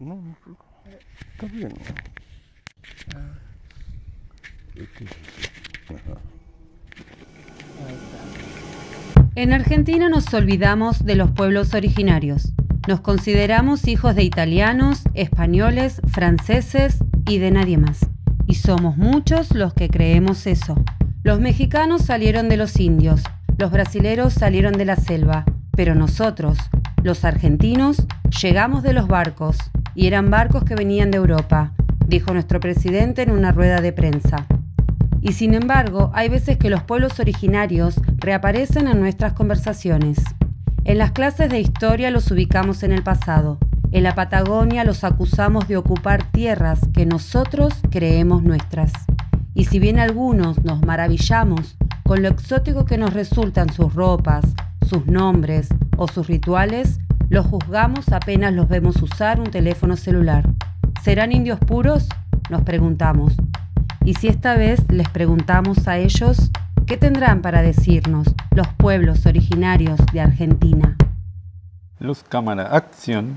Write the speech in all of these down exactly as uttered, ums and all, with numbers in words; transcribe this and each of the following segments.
No, está bien. Ah. Este es este. Ajá. En Argentina nos olvidamos de los pueblos originarios. Nos consideramos hijos de italianos, españoles, franceses y de nadie más. Y somos muchos los que creemos eso. Los mexicanos salieron de los indios, los brasileros salieron de la selva, pero nosotros, los argentinos, llegamos de los barcos, y eran barcos que venían de Europa, dijo nuestro presidente en una rueda de prensa. Y sin embargo, hay veces que los pueblos originarios reaparecen en nuestras conversaciones. En las clases de historia los ubicamos en el pasado. En la Patagonia los acusamos de ocupar tierras que nosotros creemos nuestras. Y si bien algunos nos maravillamos con lo exótico que nos resultan sus ropas, sus nombres o sus rituales, los juzgamos apenas los vemos usar un teléfono celular. ¿Serán indios puros?, nos preguntamos. Y si esta vez les preguntamos a ellos, ¿qué tendrán para decirnos los pueblos originarios de Argentina? Luz, cámara, acción.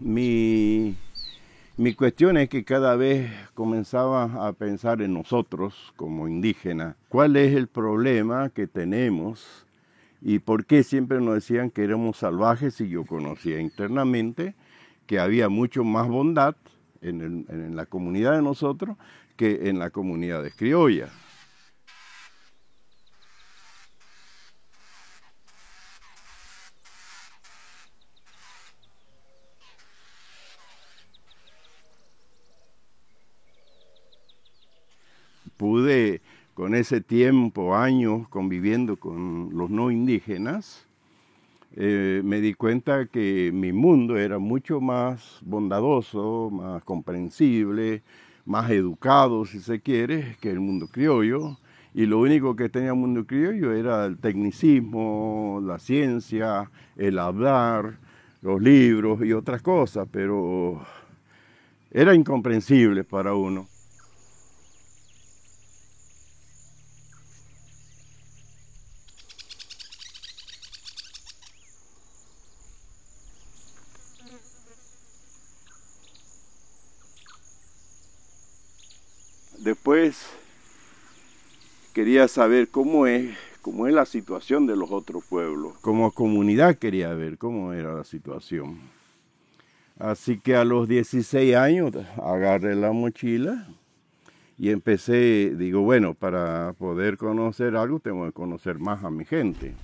Mi, mi cuestión es que cada vez comenzaba a pensar en nosotros como indígenas. ¿Cuál es el problema que tenemos? ¿Y por qué siempre nos decían que éramos salvajes? Y yo conocía internamente que había mucho más bondad en, el, en la comunidad de nosotros que en la comunidad de criolla. Pude, con ese tiempo, años, conviviendo con los no indígenas, eh, me di cuenta que mi mundo era mucho más bondadoso, más comprensible, más educado, si se quiere, que el mundo criollo. Y lo único que tenía el mundo criollo era el tecnicismo, la ciencia, el hablar, los libros y otras cosas, pero era incomprensible para uno. Después quería saber cómo es, cómo es la situación de los otros pueblos. Como comunidad quería ver cómo era la situación. Así que a los dieciséis años agarré la mochila y empecé, digo, bueno, para poder conocer algo tengo que conocer más a mi gente.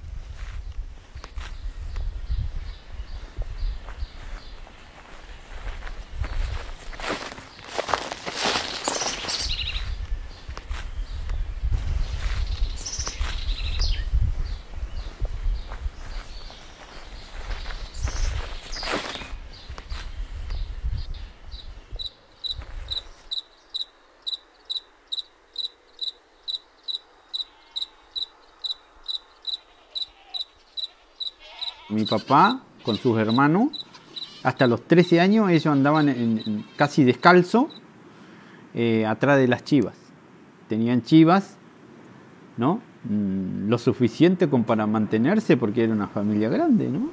Mi papá con sus hermanos, hasta los trece años ellos andaban en, en, casi descalzo eh, atrás de las chivas. Tenían chivas, ¿no? Mm, lo suficiente como para mantenerse porque era una familia grande, ¿no?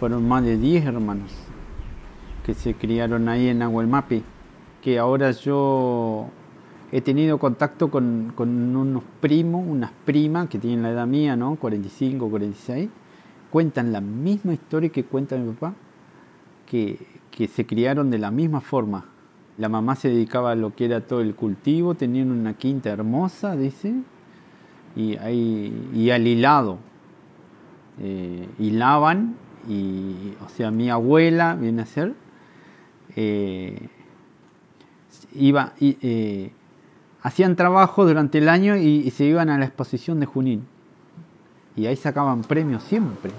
Fueron más de diez hermanos que se criaron ahí en Aguelmapi, que ahora yo he tenido contacto con, con unos primos, unas primas que tienen la edad mía, ¿no? cuarenta y cinco, cuarenta y seis, cuentan la misma historia que cuenta mi papá, que, que se criaron de la misma forma. La mamá se dedicaba a lo que era todo el cultivo, tenían una quinta hermosa, dice, y, ahí, y al hilado, eh, hilaban. Y, o sea, mi abuela viene a ser eh, iba eh, hacían trabajo durante el año y, y se iban a la exposición de Junín y ahí sacaban premios siempre.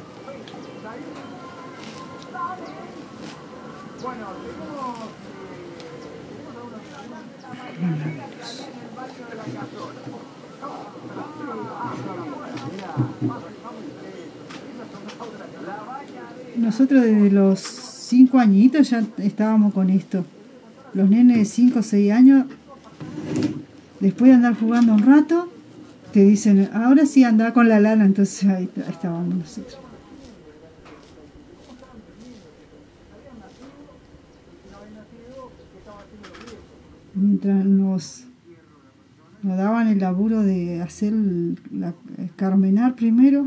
Nosotros desde los cinco añitos ya estábamos con esto. Los nenes de cinco o seis años, después de andar jugando un rato, te dicen, ahora sí andaba con la lana, entonces ahí estábamos nosotros. Mientras nos, nos daban el laburo de hacer la, carmenar primero,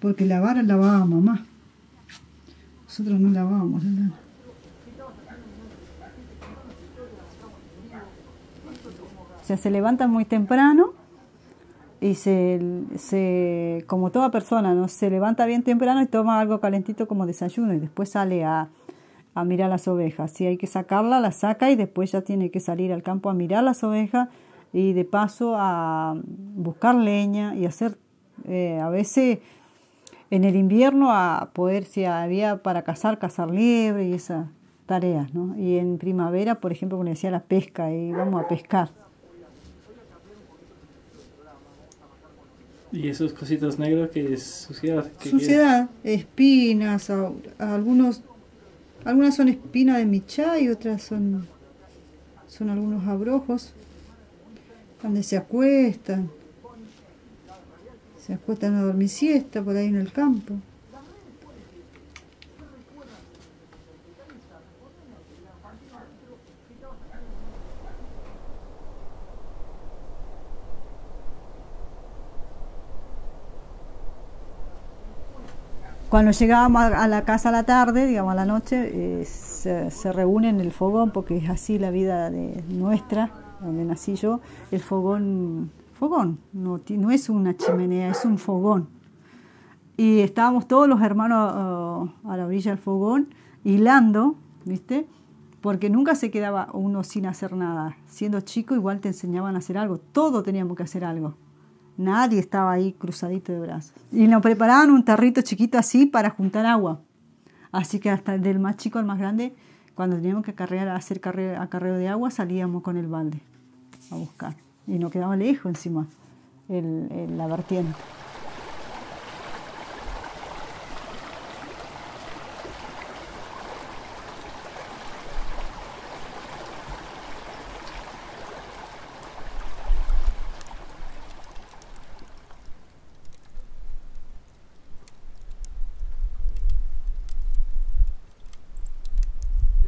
porque la vara la lavaba mamá. Nosotros no lavábamos la lana. O sea, se levantan muy temprano y se, se, como toda persona, ¿no? Se levanta bien temprano y toma algo calentito como desayuno y después sale a, a mirar las ovejas. Si hay que sacarla, la saca y después ya tiene que salir al campo a mirar las ovejas y de paso a buscar leña y hacer eh, a veces... En el invierno a poder, si había para cazar, cazar liebre y esas tareas, ¿no? Y en primavera, por ejemplo, como le decía, la pesca, íbamos a pescar. ¿Y esos cositas negras que es suciedad? Que suciedad, es... espinas, a, a algunos, algunas son espinas de michá y otras son, son algunos abrojos, donde se acuestan. Se acuestan a dormir siesta por ahí en el campo. Cuando llegábamos a la casa a la tarde, digamos a la noche, eh, se, se reúnen en el fogón, porque es así la vida de nuestra, donde nací yo, el fogón... fogón, no, no es una chimenea, es un fogón. Y estábamos todos los hermanos uh, a la orilla del fogón, hilando, ¿viste? Porque nunca se quedaba uno sin hacer nada. Siendo chico igual te enseñaban a hacer algo, todos teníamos que hacer algo. Nadie estaba ahí cruzadito de brazos. Y nos preparaban un tarrito chiquito así para juntar agua. Así que hasta del más chico al más grande, cuando teníamos que acarrear, hacer carreo, acarreo de agua, salíamos con el balde a buscar. Y no quedaba lejos encima, el, el, la vertiente.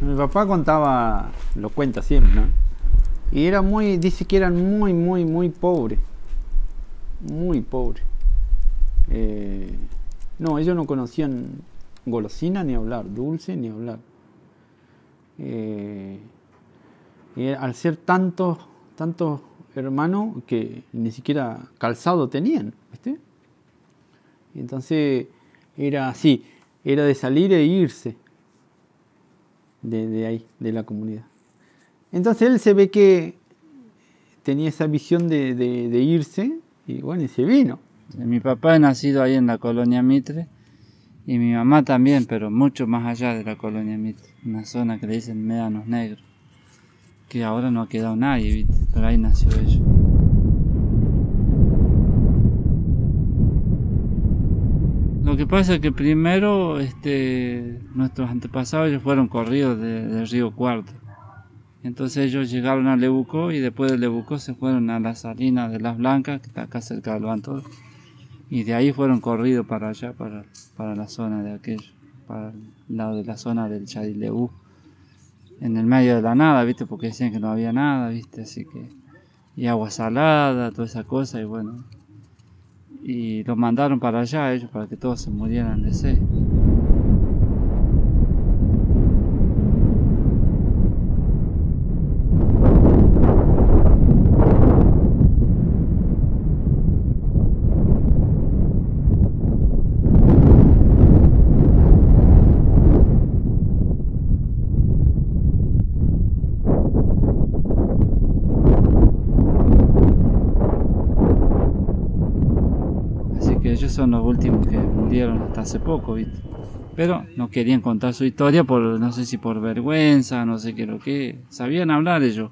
Mi papá contaba, lo cuenta siempre, ¿no? Y era muy, dice que eran muy, muy, muy pobres. Muy pobres. Eh, no, ellos no conocían golosina ni hablar, dulce ni hablar. Eh, y al ser tantos, tantos hermanos que ni siquiera calzado tenían, ¿viste? Entonces era así, era de salir e irse de, de ahí, de la comunidad. Entonces él se ve que tenía esa visión de, de, de irse y bueno, y se vino. Mi papá es nacido ahí en la colonia Mitre y mi mamá también, pero mucho más allá de la colonia Mitre, una zona que le dicen Médanos Negros, que ahora no ha quedado nadie, ¿viste? Pero ahí nació ella. Lo que pasa es que primero este, nuestros antepasados ellos fueron corridos de, de Río Cuarto. Entonces ellos llegaron a Lebucó y después de Lebucó se fueron a la salina de Las Blancas, que está acá cerca del Bantor. Y de ahí fueron corridos para allá, para, para la zona de aquello, para el lado de la zona del Chadileú. En el medio de la nada, ¿viste? Porque decían que no había nada, ¿viste? Así que... y agua salada, toda esa cosa, y bueno... y los mandaron para allá ellos, para que todos se murieran de sed. Ellos son los últimos que murieron hasta hace poco, ¿viste? Pero no querían contar su historia por, no sé si por vergüenza, no sé qué lo que... Sabían hablar ellos,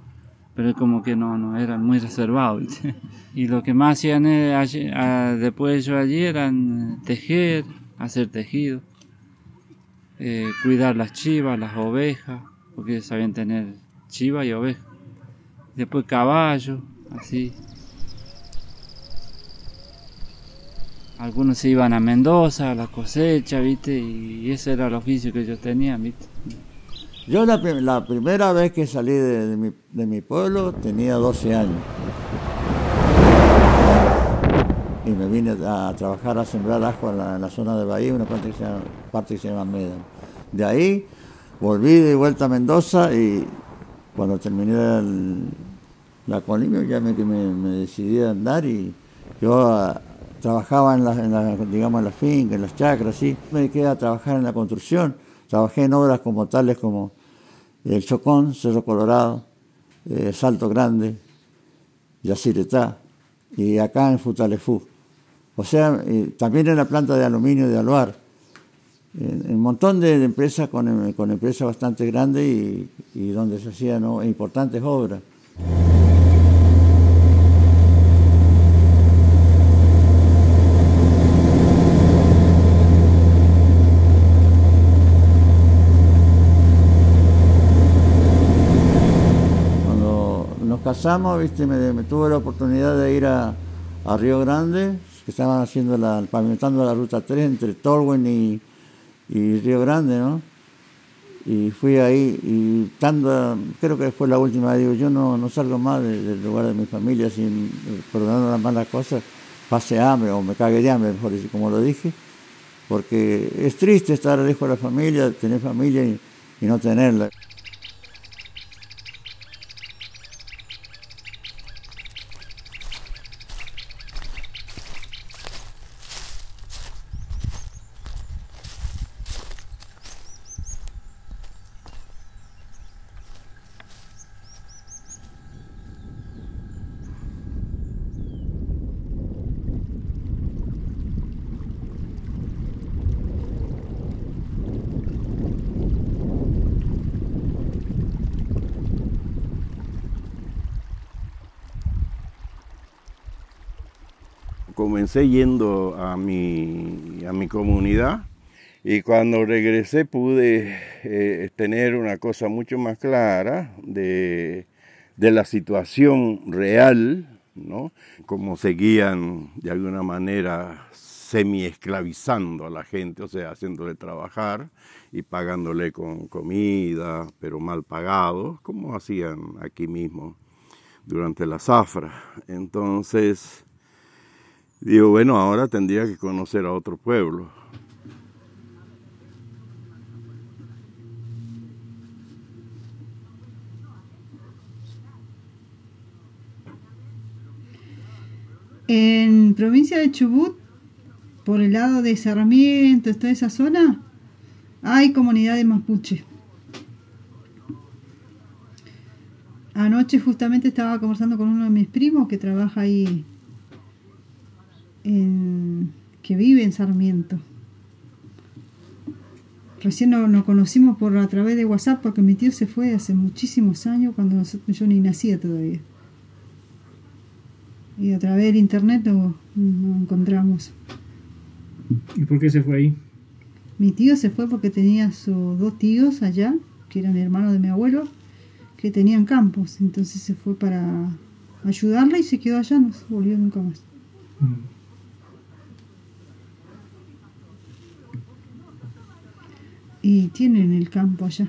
pero como que no, no eran muy reservados, ¿viste? Y lo que más hacían allí, a, después ellos allí eran tejer, hacer tejido, eh, cuidar las chivas, las ovejas, porque ellos sabían tener chivas y ovejas. Después caballos, así... Algunos se iban a Mendoza, a la cosecha, ¿viste? Y ese era el oficio que ellos tenían, ¿viste? Yo la, prim la primera vez que salí de, de, mi, de mi pueblo tenía doce años. Y me vine a trabajar a sembrar ajo en la, en la zona de Bahía, una parte que se llama, parte que se llama Meda. De ahí volví de vuelta a Mendoza y cuando terminé el, la colimia ya me, me, me decidí a andar y yo... A, Trabajaba en las, en la, digamos, en las fincas, en las chacras, sí. Me dediqué a trabajar en la construcción. Trabajé en obras como tales como El Chocón, Cerro Colorado, eh, Salto Grande, Yaciretá, y acá en Futalefú. O sea, eh, también en la planta de aluminio de Aluar. En un montón de empresas con, con empresas bastante grandes y, y donde se hacían, ¿no?, importantes obras. Pasamos, viste, me, me tuve la oportunidad de ir a, a Río Grande, que estaban haciendo la, pavimentando la ruta tres entre Tolwén y, y Río Grande, ¿no? Y fui ahí y tanto, creo que fue la última, digo, yo no, no salgo más de, del lugar de mi familia sin, perdonando las malas cosas, pase hambre o me cague de hambre, mejor decir, como lo dije, porque es triste estar lejos de la familia, tener familia y, y no tenerla. Comencé yendo a mi, a mi comunidad y cuando regresé pude eh, tener una cosa mucho más clara de, de la situación real, ¿no? Como seguían de alguna manera semi-esclavizando a la gente, o sea, haciéndole trabajar y pagándole con comida, pero mal pagado, como hacían aquí mismo durante la zafra. Entonces... digo, bueno, ahora tendría que conocer a otro pueblo. En provincia de Chubut, por el lado de Sarmiento, toda esa zona, hay comunidades mapuche. Anoche justamente estaba conversando con uno de mis primos que trabaja ahí, En, que vive en Sarmiento Recién nos, nos conocimos por a través de WhatsApp, porque mi tío se fue hace muchísimos años, cuando nosotros, yo ni nacía todavía. Y a través del internet nos, nos encontramos. ¿Y por qué se fue ahí? Mi tío se fue porque tenía sus dos tíos allá, que eran hermanos de mi abuelo, que tenían campos. Entonces se fue para ayudarla y se quedó allá, no se volvió nunca más. Mm. Y tienen el campo allá.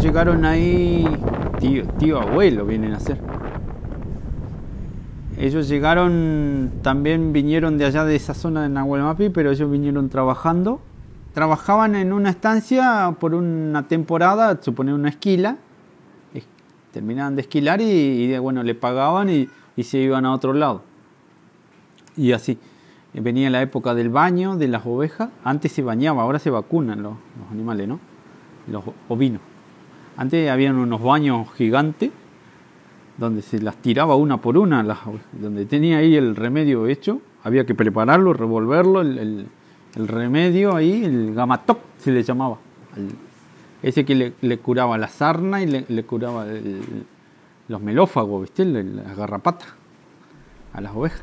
Llegaron ahí, tío, tío abuelo vienen a ser. Ellos llegaron, también vinieron de allá de esa zona de Nahuelmapi, pero ellos vinieron trabajando. Trabajaban en una estancia por una temporada, supone una esquila. Terminaban de esquilar y, y bueno, le pagaban y, y se iban a otro lado. Y así. Venía la época del baño, de las ovejas. Antes se bañaba, ahora se vacunan los, los animales, ¿no? Los ovinos. Antes habían unos baños gigantes donde se las tiraba una por una, las, donde tenía ahí el remedio hecho, había que prepararlo, revolverlo, el, el, el remedio ahí, el gamatoc se le llamaba, el, ese que le, le curaba la sarna y le, le curaba el, los melófagos, ¿viste? Las garrapatas a las ovejas.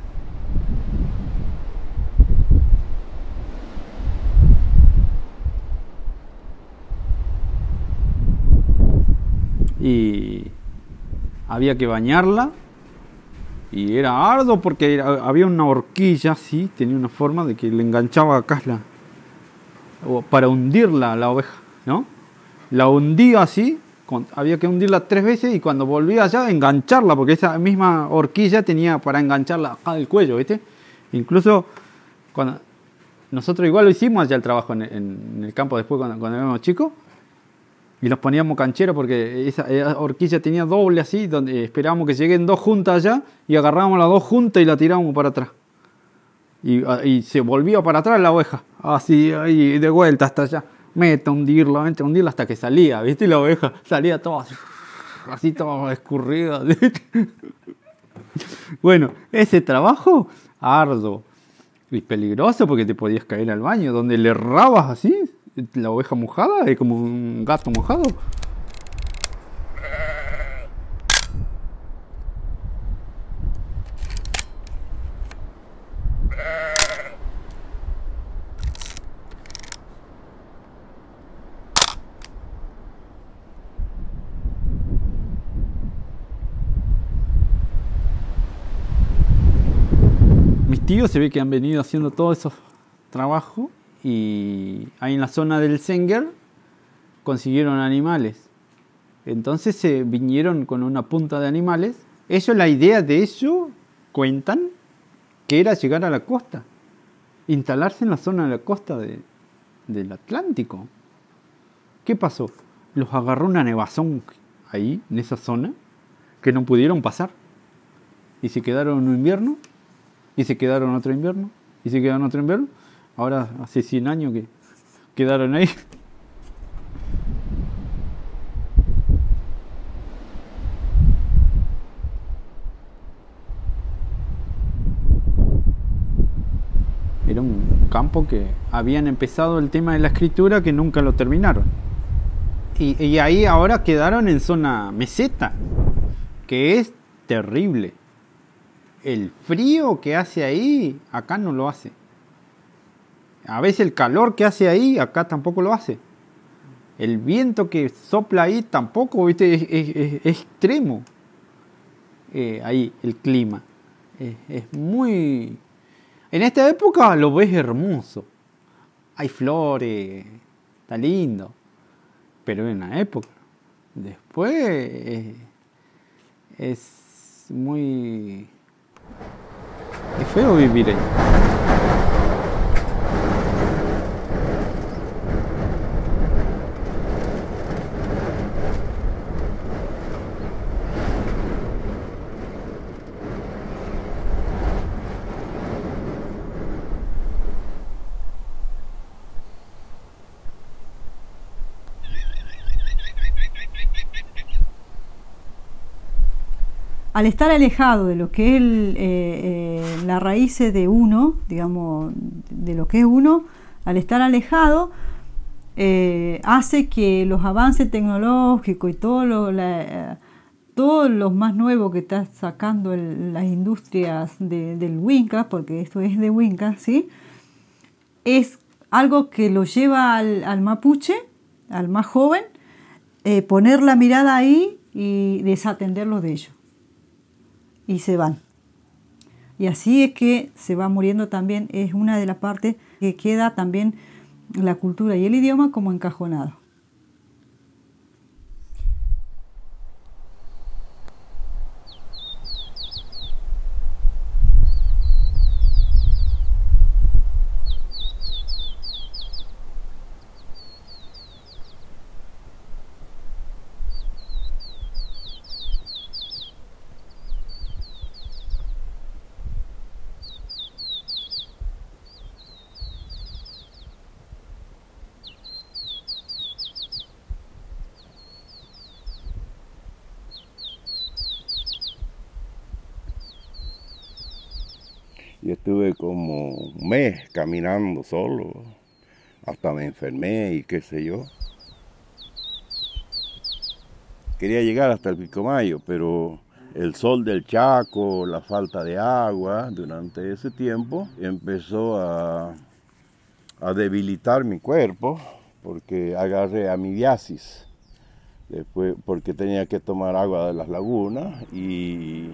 Y había que bañarla y era arduo porque era, había una horquilla así, tenía una forma de que le enganchaba acá la, para hundirla la oveja, ¿no? La hundía así, con, había que hundirla tres veces y cuando volvía allá engancharla, porque esa misma horquilla tenía para engancharla acá del cuello, ¿viste? Incluso cuando, nosotros igual lo hicimos allá el trabajo en, en, en el campo después cuando, cuando éramos chicos. Y nos poníamos cancheros porque esa horquilla tenía doble así, donde esperábamos que lleguen dos juntas allá y agarrábamos las dos juntas y la tirábamos para atrás. Y, y se volvía para atrás la oveja, así, y de vuelta hasta allá. Mete a hundirla, mete a hundirla hasta que salía, ¿viste? Y la oveja salía toda así, así toda escurrida. Bueno, ese trabajo arduo y peligroso porque te podías caer al baño, donde le errabas así. La oveja mojada es como un gato mojado. Mis tíos se ve que han venido haciendo todos esos trabajos. Y ahí en la zona del Senguer consiguieron animales. Entonces se eh, vinieron con una punta de animales. Eso, la idea de eso, cuentan, que era llegar a la costa. Instalarse en la zona de la costa de, del Atlántico. ¿Qué pasó? Los agarró una nevazón ahí, en esa zona, que no pudieron pasar. Y se quedaron un invierno, y se quedaron otro invierno, y se quedaron otro invierno. Ahora hace cien años que quedaron ahí. Era un campo que habían empezado el tema de la escritura que nunca lo terminaron. Y, y ahí ahora quedaron en zona meseta, que es terrible. El frío que hace ahí, acá no lo hace. A veces el calor que hace ahí, acá tampoco lo hace. El viento que sopla ahí tampoco, ¿viste? Es, es, es, es extremo. Eh, ahí el clima. Es, es muy... En esta época lo ves hermoso. Hay flores, está lindo. Pero en la época. Después eh, es muy... Es feo vivir ahí. al estar alejado de lo que es el, eh, eh, la raíz de uno, digamos, de lo que es uno, al estar alejado, eh, hace que los avances tecnológicos y todo lo, la, todo lo más nuevo que está sacando el, las industrias de, del Winca, porque esto es de Winca, ¿sí?, es algo que lo lleva al, al mapuche, al más joven, eh, poner la mirada ahí y desatenderlos de ellos. Y se van. Y así es que se va muriendo también, es una de las partes que queda también la cultura y el idioma como encajonado. Yo estuve como un mes caminando solo, hasta me enfermé y qué sé yo. Quería llegar hasta el Pico Mayo, pero el sol del Chaco, la falta de agua durante ese tiempo, empezó a, a debilitar mi cuerpo, porque agarré amibiasis, después, porque tenía que tomar agua de las lagunas y...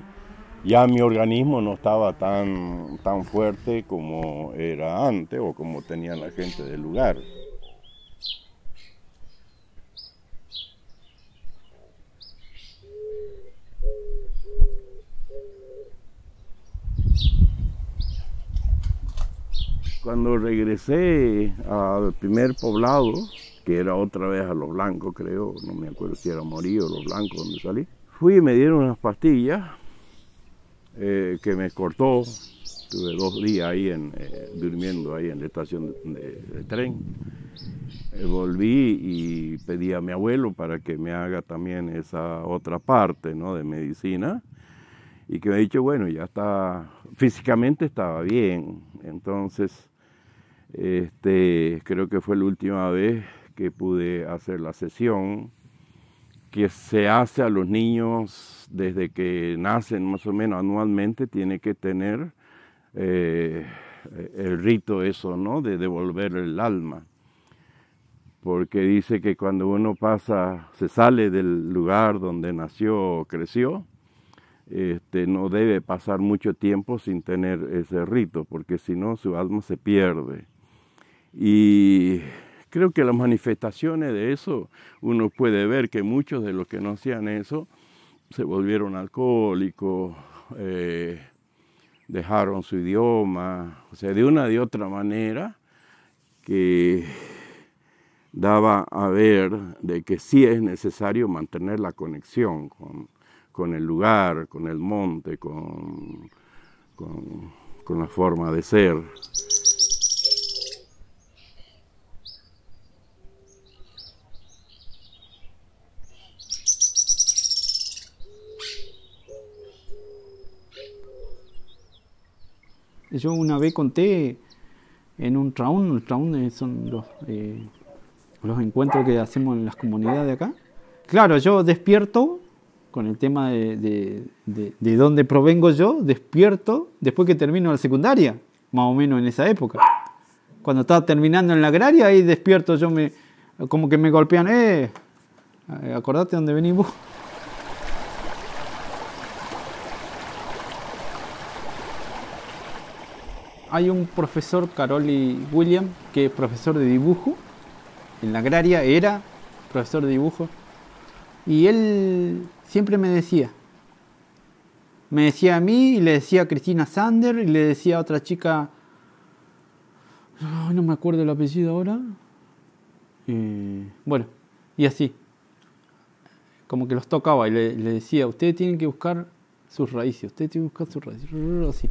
ya mi organismo no estaba tan, tan fuerte como era antes o como tenía la gente del lugar. Cuando regresé al primer poblado, que era otra vez a Los Blancos, creo, no me acuerdo si era Morillo o Los Blancos donde salí, fui y me dieron unas pastillas. Eh, que me cortó, tuve dos días ahí en, eh, durmiendo ahí en la estación de, de tren. Eh, volví y pedí a mi abuelo para que me haga también esa otra parte, ¿no?, de medicina, y que me ha dicho, bueno, ya está, físicamente estaba bien. Entonces, este, creo que fue la última vez que pude hacer la sesión, que se hace a los niños desde que nacen, más o menos anualmente, tiene que tener eh, el rito eso, ¿no?, de devolver el alma. Porque dice que cuando uno pasa, se sale del lugar donde nació o creció, este, no debe pasar mucho tiempo sin tener ese rito, porque si no su alma se pierde. Y... creo que las manifestaciones de eso, uno puede ver que muchos de los que no hacían eso se volvieron alcohólicos, eh, dejaron su idioma, o sea, de una de otra manera que daba a ver de que sí es necesario mantener la conexión con, con el lugar, con el monte, con, con, con la forma de ser. Yo una vez conté en un round, el round son los, eh, los encuentros que hacemos en las comunidades de acá. Claro, yo despierto con el tema de, de, de, de dónde provengo yo, despierto después que termino la secundaria, más o menos en esa época. Cuando estaba terminando en la agraria, ahí despierto yo, me, como que me golpean, eh, acordate dónde venís vos. Hay un profesor, Caroli William, que es profesor de dibujo, en la agraria era profesor de dibujo, y él siempre me decía, me decía a mí, y le decía a Cristina Sander, y le decía a otra chica, no, no me acuerdo el apellido ahora, eh, bueno, y así, como que los tocaba, y le, le decía, ustedes tienen que buscar sus raíces, ustedes tienen que buscar sus raíces, así.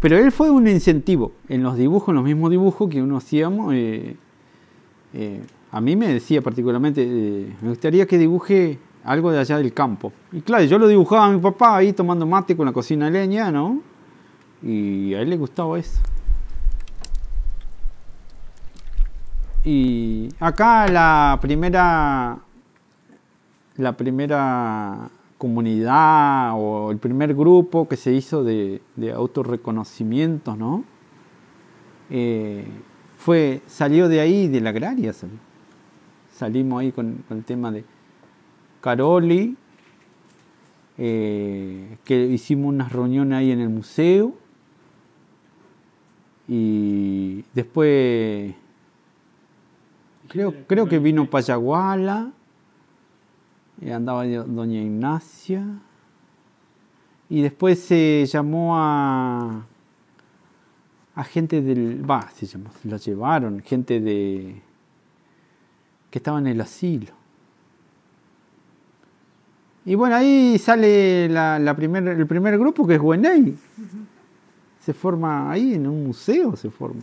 Pero él fue un incentivo. En los dibujos, en los mismos dibujos que uno hacíamos, eh, eh, a mí me decía particularmente, eh, me gustaría que dibuje algo de allá del campo. Y claro, yo lo dibujaba a mi papá ahí tomando mate con la cocina de leña, ¿no? Y a él le gustaba eso. Y acá la primera, la primera comunidad o el primer grupo que se hizo de, de autorreconocimientos, ¿no? Eh, fue, salió de ahí, de la agraria. Salió. Salimos ahí con, con el tema de Caroli, eh, que hicimos unas reuniones ahí en el museo. Y después creo, creo que vino Payaguala, eh, andaba doña Ignacia. Y después se llamó a... a gente del... va, se llamó, la llevaron, gente de... que estaba en el asilo. Y bueno, ahí sale la, la primer, el primer grupo, que es U N E I. Se forma ahí, en un museo se forma.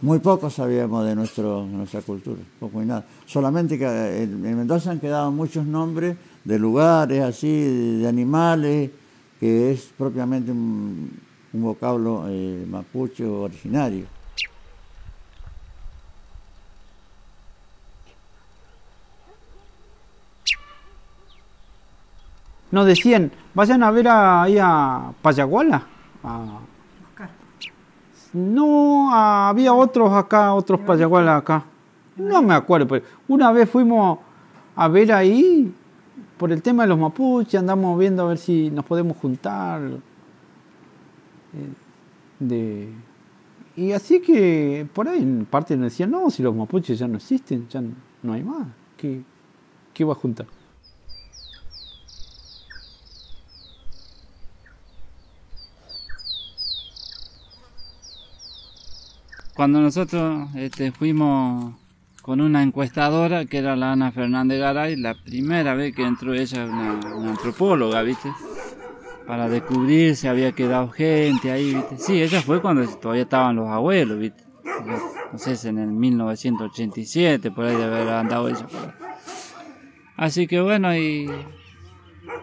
Muy poco sabíamos de nuestro, nuestra cultura, poco y nada. Solamente que en, en Mendoza han quedado muchos nombres de lugares así, de, de animales, que es propiamente un... un vocablo eh, mapuche originario. Nos decían, vayan a ver a, ahí a Payaguala. A... No, a, había otros acá, otros Payaguala acá. No me acuerdo, pero una vez fuimos a ver ahí, por el tema de los mapuches, andamos viendo a ver si nos podemos juntar. De... Y así que por ahí en parte nos decían, no, si los mapuches ya no existen, ya no hay más, ¿qué, qué va a juntar? Cuando nosotros este, fuimos con una encuestadora, que era la Ana Fernández Garay, la primera vez que entró ella, una, una antropóloga, ¿viste? Para descubrir si había quedado gente ahí, ¿viste? Sí, ella fue cuando todavía estaban los abuelos, ¿viste? No sé, en el mil novecientos ochenta y siete, por ahí de haber andado ella. Así que bueno, y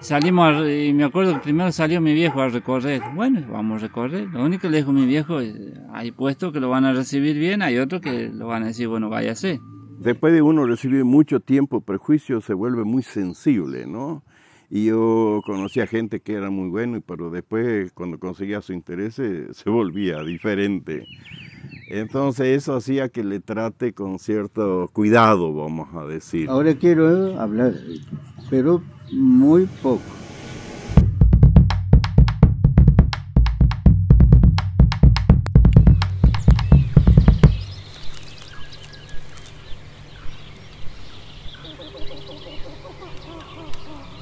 salimos, a, y me acuerdo que primero salió mi viejo a recorrer. Bueno, vamos a recorrer. Lo único que le dijo mi viejo es, hay puestos que lo van a recibir bien, hay otros que lo van a decir, bueno, váyase. Después de uno recibir mucho tiempo prejuicio, se vuelve muy sensible, ¿no? Y yo conocía gente que era muy bueno, pero después cuando conseguía su interés se volvía diferente. Entonces eso hacía que le trate con cierto cuidado, vamos a decir. Ahora quiero hablar, pero muy poco.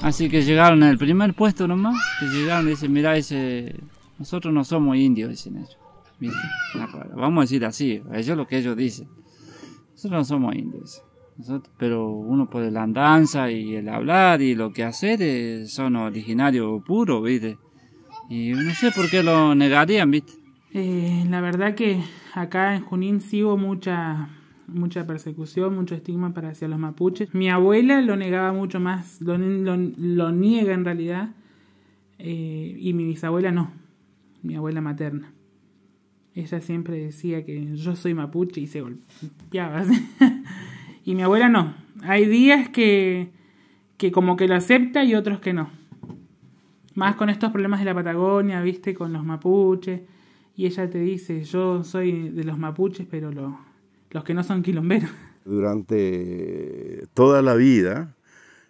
Así que llegaron al primer puesto nomás, que llegaron y dicen, mirá, ese, nosotros no somos indios, dicen ellos. ¿Viste? Vamos a decir así, ellos lo que ellos dicen. Nosotros no somos indios, nosotros, pero uno por la andanza y el hablar y lo que hacer es, son originarios puros, ¿viste? Y no sé por qué lo negarían, ¿viste? Eh, la verdad que acá en Junín sí hubo mucha... mucha persecución, mucho estigma para hacia los mapuches. Mi abuela lo negaba mucho más, lo, lo, lo niega en realidad, eh, y mi bisabuela no, mi abuela materna. Ella siempre decía que yo soy mapuche y se golpeaba. Y mi abuela no. Hay días que, que como que lo acepta y otros que no. Más con estos problemas de la Patagonia, viste, con los mapuches. Y ella te dice, yo soy de los mapuches, pero lo... los que no son quilomberos. Durante toda la vida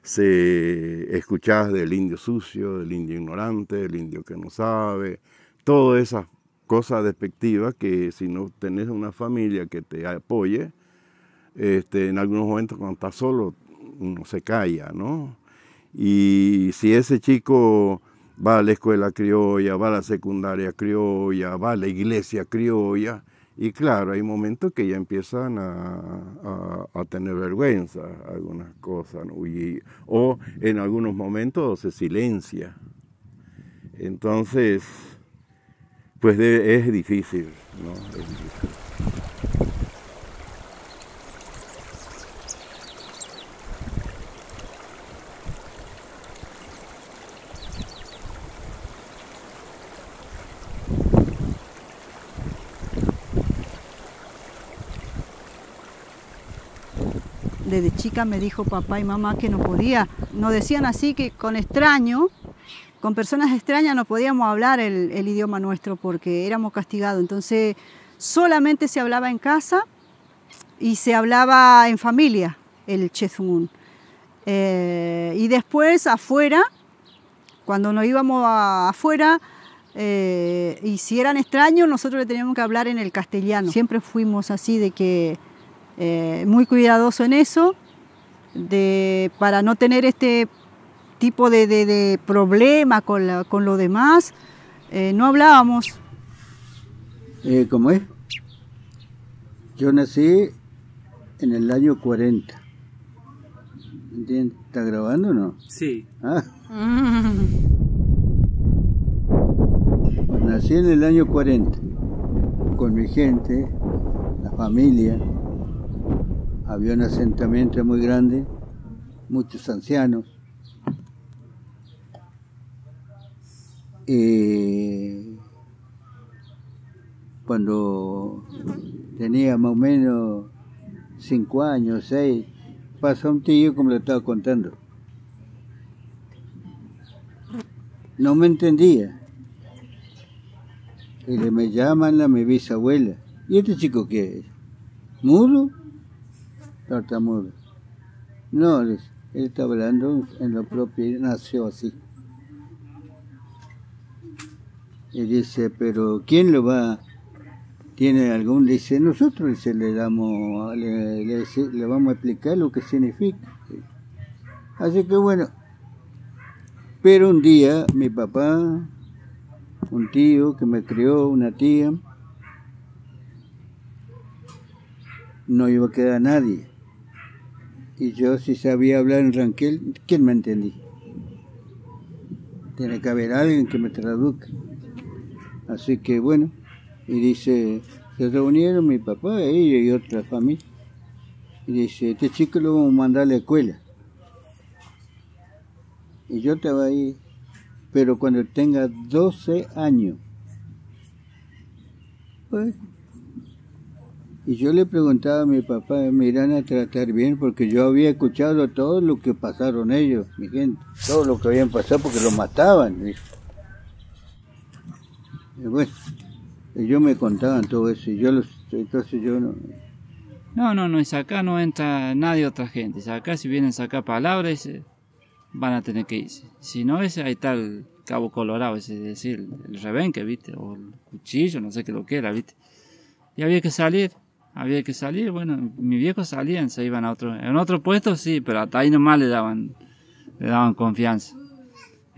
se escuchaba del indio sucio, del indio ignorante, del indio que no sabe, todas esas cosas despectivas que si no tenés una familia que te apoye, este, en algunos momentos cuando estás solo uno se calla, ¿no? Y si ese chico va a la escuela criolla, va a la secundaria criolla, va a la iglesia criolla, y claro, hay momentos que ya empiezan a, a, a tener vergüenza, algunas cosas, ¿no? Y, o en algunos momentos se silencia. Entonces, pues de, es difícil, ¿no? Es difícil. Desde chica me dijo papá y mamá que no podía, nos decían así que con extraño, con personas extrañas no podíamos hablar el, el idioma nuestro porque éramos castigados. Entonces solamente se hablaba en casa y se hablaba en familia el chezumún. Eh, y después afuera, cuando nos íbamos a, afuera, eh, y si eran extraños nosotros le teníamos que hablar en el castellano. Siempre fuimos así de que eh, muy cuidadosos en eso, de, para no tener este tipo de, de, de problema con, la, con lo demás, eh, no hablábamos. Eh, ¿Cómo es? Yo nací en el año cuarenta. ¿Está grabando o no? Sí. Ah. Pues nací en el año cuarenta, con mi gente, la familia. Había un asentamiento muy grande, muchos ancianos. Eh, cuando tenía más o menos cinco años, seis, pasó un tío, como le estaba contando. No me entendía. Y le me llaman a mi bisabuela. ¿Y este chico qué es? ¿Mudo? Tartamudo. No, él está hablando en lo propio, nació así. Y dice, pero ¿quién lo va? ¿Tiene algún? Dice, nosotros dice, le damos, le, le, le vamos a explicar lo que significa. Así que bueno, pero un día mi papá, un tío que me crió, una tía, no iba a quedar nadie. Y yo si sabía hablar en ranquel, ¿quién me entendía? Tiene que haber alguien que me traduzca. Así que bueno. Y dice, se reunieron mi papá, ella y otra familia. Y dice, este chico lo vamos a mandar a la escuela. Y yo estaba ahí, pero cuando tenga doce años. Pues, y yo le preguntaba a mi papá, me irán a tratar bien, porque yo había escuchado todo lo que pasaron ellos, mi gente. Todo lo que habían pasado, porque los mataban. ¿Sí? Y bueno. Ellos me contaban todo eso y yo los, entonces yo no... No, no, no, es acá no entra nadie otra gente. Es acá, si vienen a sacar palabras, van a tener que irse. Si no, ese, ahí está el cabo colorado, es decir, el rebenque, ¿viste? O el cuchillo, no sé qué lo que era, ¿viste? Y había que salir, había que salir. Bueno, mis viejos salían, se iban a otro... En otro puesto sí, pero hasta ahí nomás le daban, le daban confianza.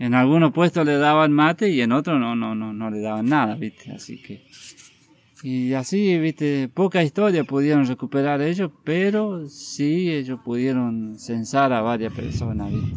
En algunos puestos le daban mate y en otros no, no, no, no le daban nada, ¿viste? Así que... Y así, ¿viste? Poca historia pudieron recuperar ellos, pero sí ellos pudieron censar a varias personas, ¿viste?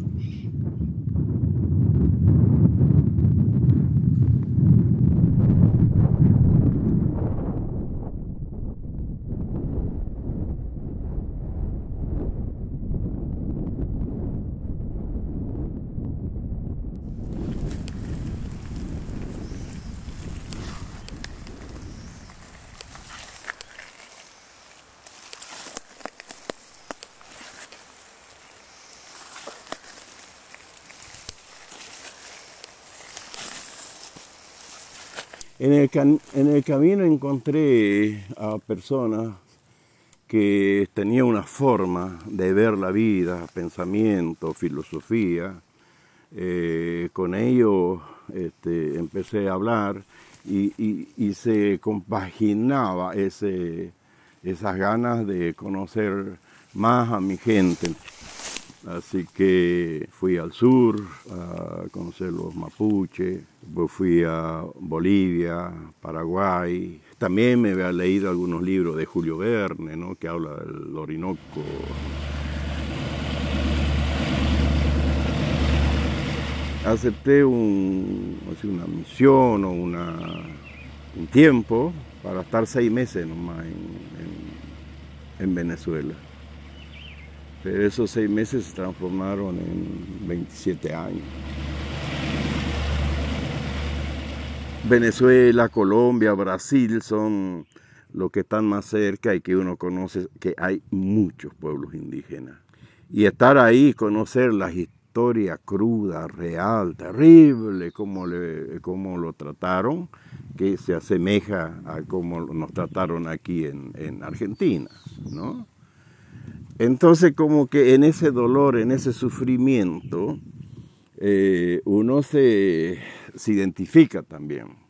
En el, en el camino encontré a personas que tenían una forma de ver la vida, pensamiento, filosofía. Eh, con ellos este, empecé a hablar y, y, y se compaginaba ese, esas ganas de conocer más a mi gente. Así que fui al sur a conocer los mapuches, fui a Bolivia, Paraguay. También me había leído algunos libros de Julio Verne, ¿no?, que habla del Orinoco. Acepté un, así, una misión o una, un tiempo para estar seis meses nomás en, en, en Venezuela. Pero esos seis meses se transformaron en veintisiete años. Venezuela, Colombia, Brasil son los que están más cerca y que uno conoce que hay muchos pueblos indígenas. Y estar ahí, conocer las historias crudas, real, terrible, cómo, le, cómo lo trataron, que se asemeja a cómo nos trataron aquí en, en Argentina, ¿no? Entonces, como que en ese dolor, en ese sufrimiento, eh, uno se, se identifica también.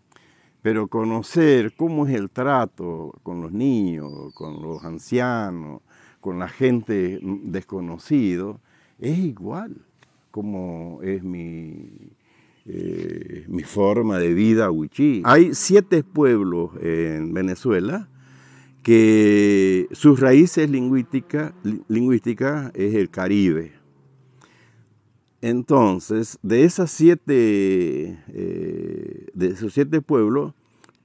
Pero conocer cómo es el trato con los niños, con los ancianos, con la gente desconocida, es igual como es mi, eh, mi forma de vida huichí. Hay siete pueblos en Venezuela que sus raíces lingüísticas lingüística es el Caribe. Entonces, de, esas siete, eh, de esos siete pueblos,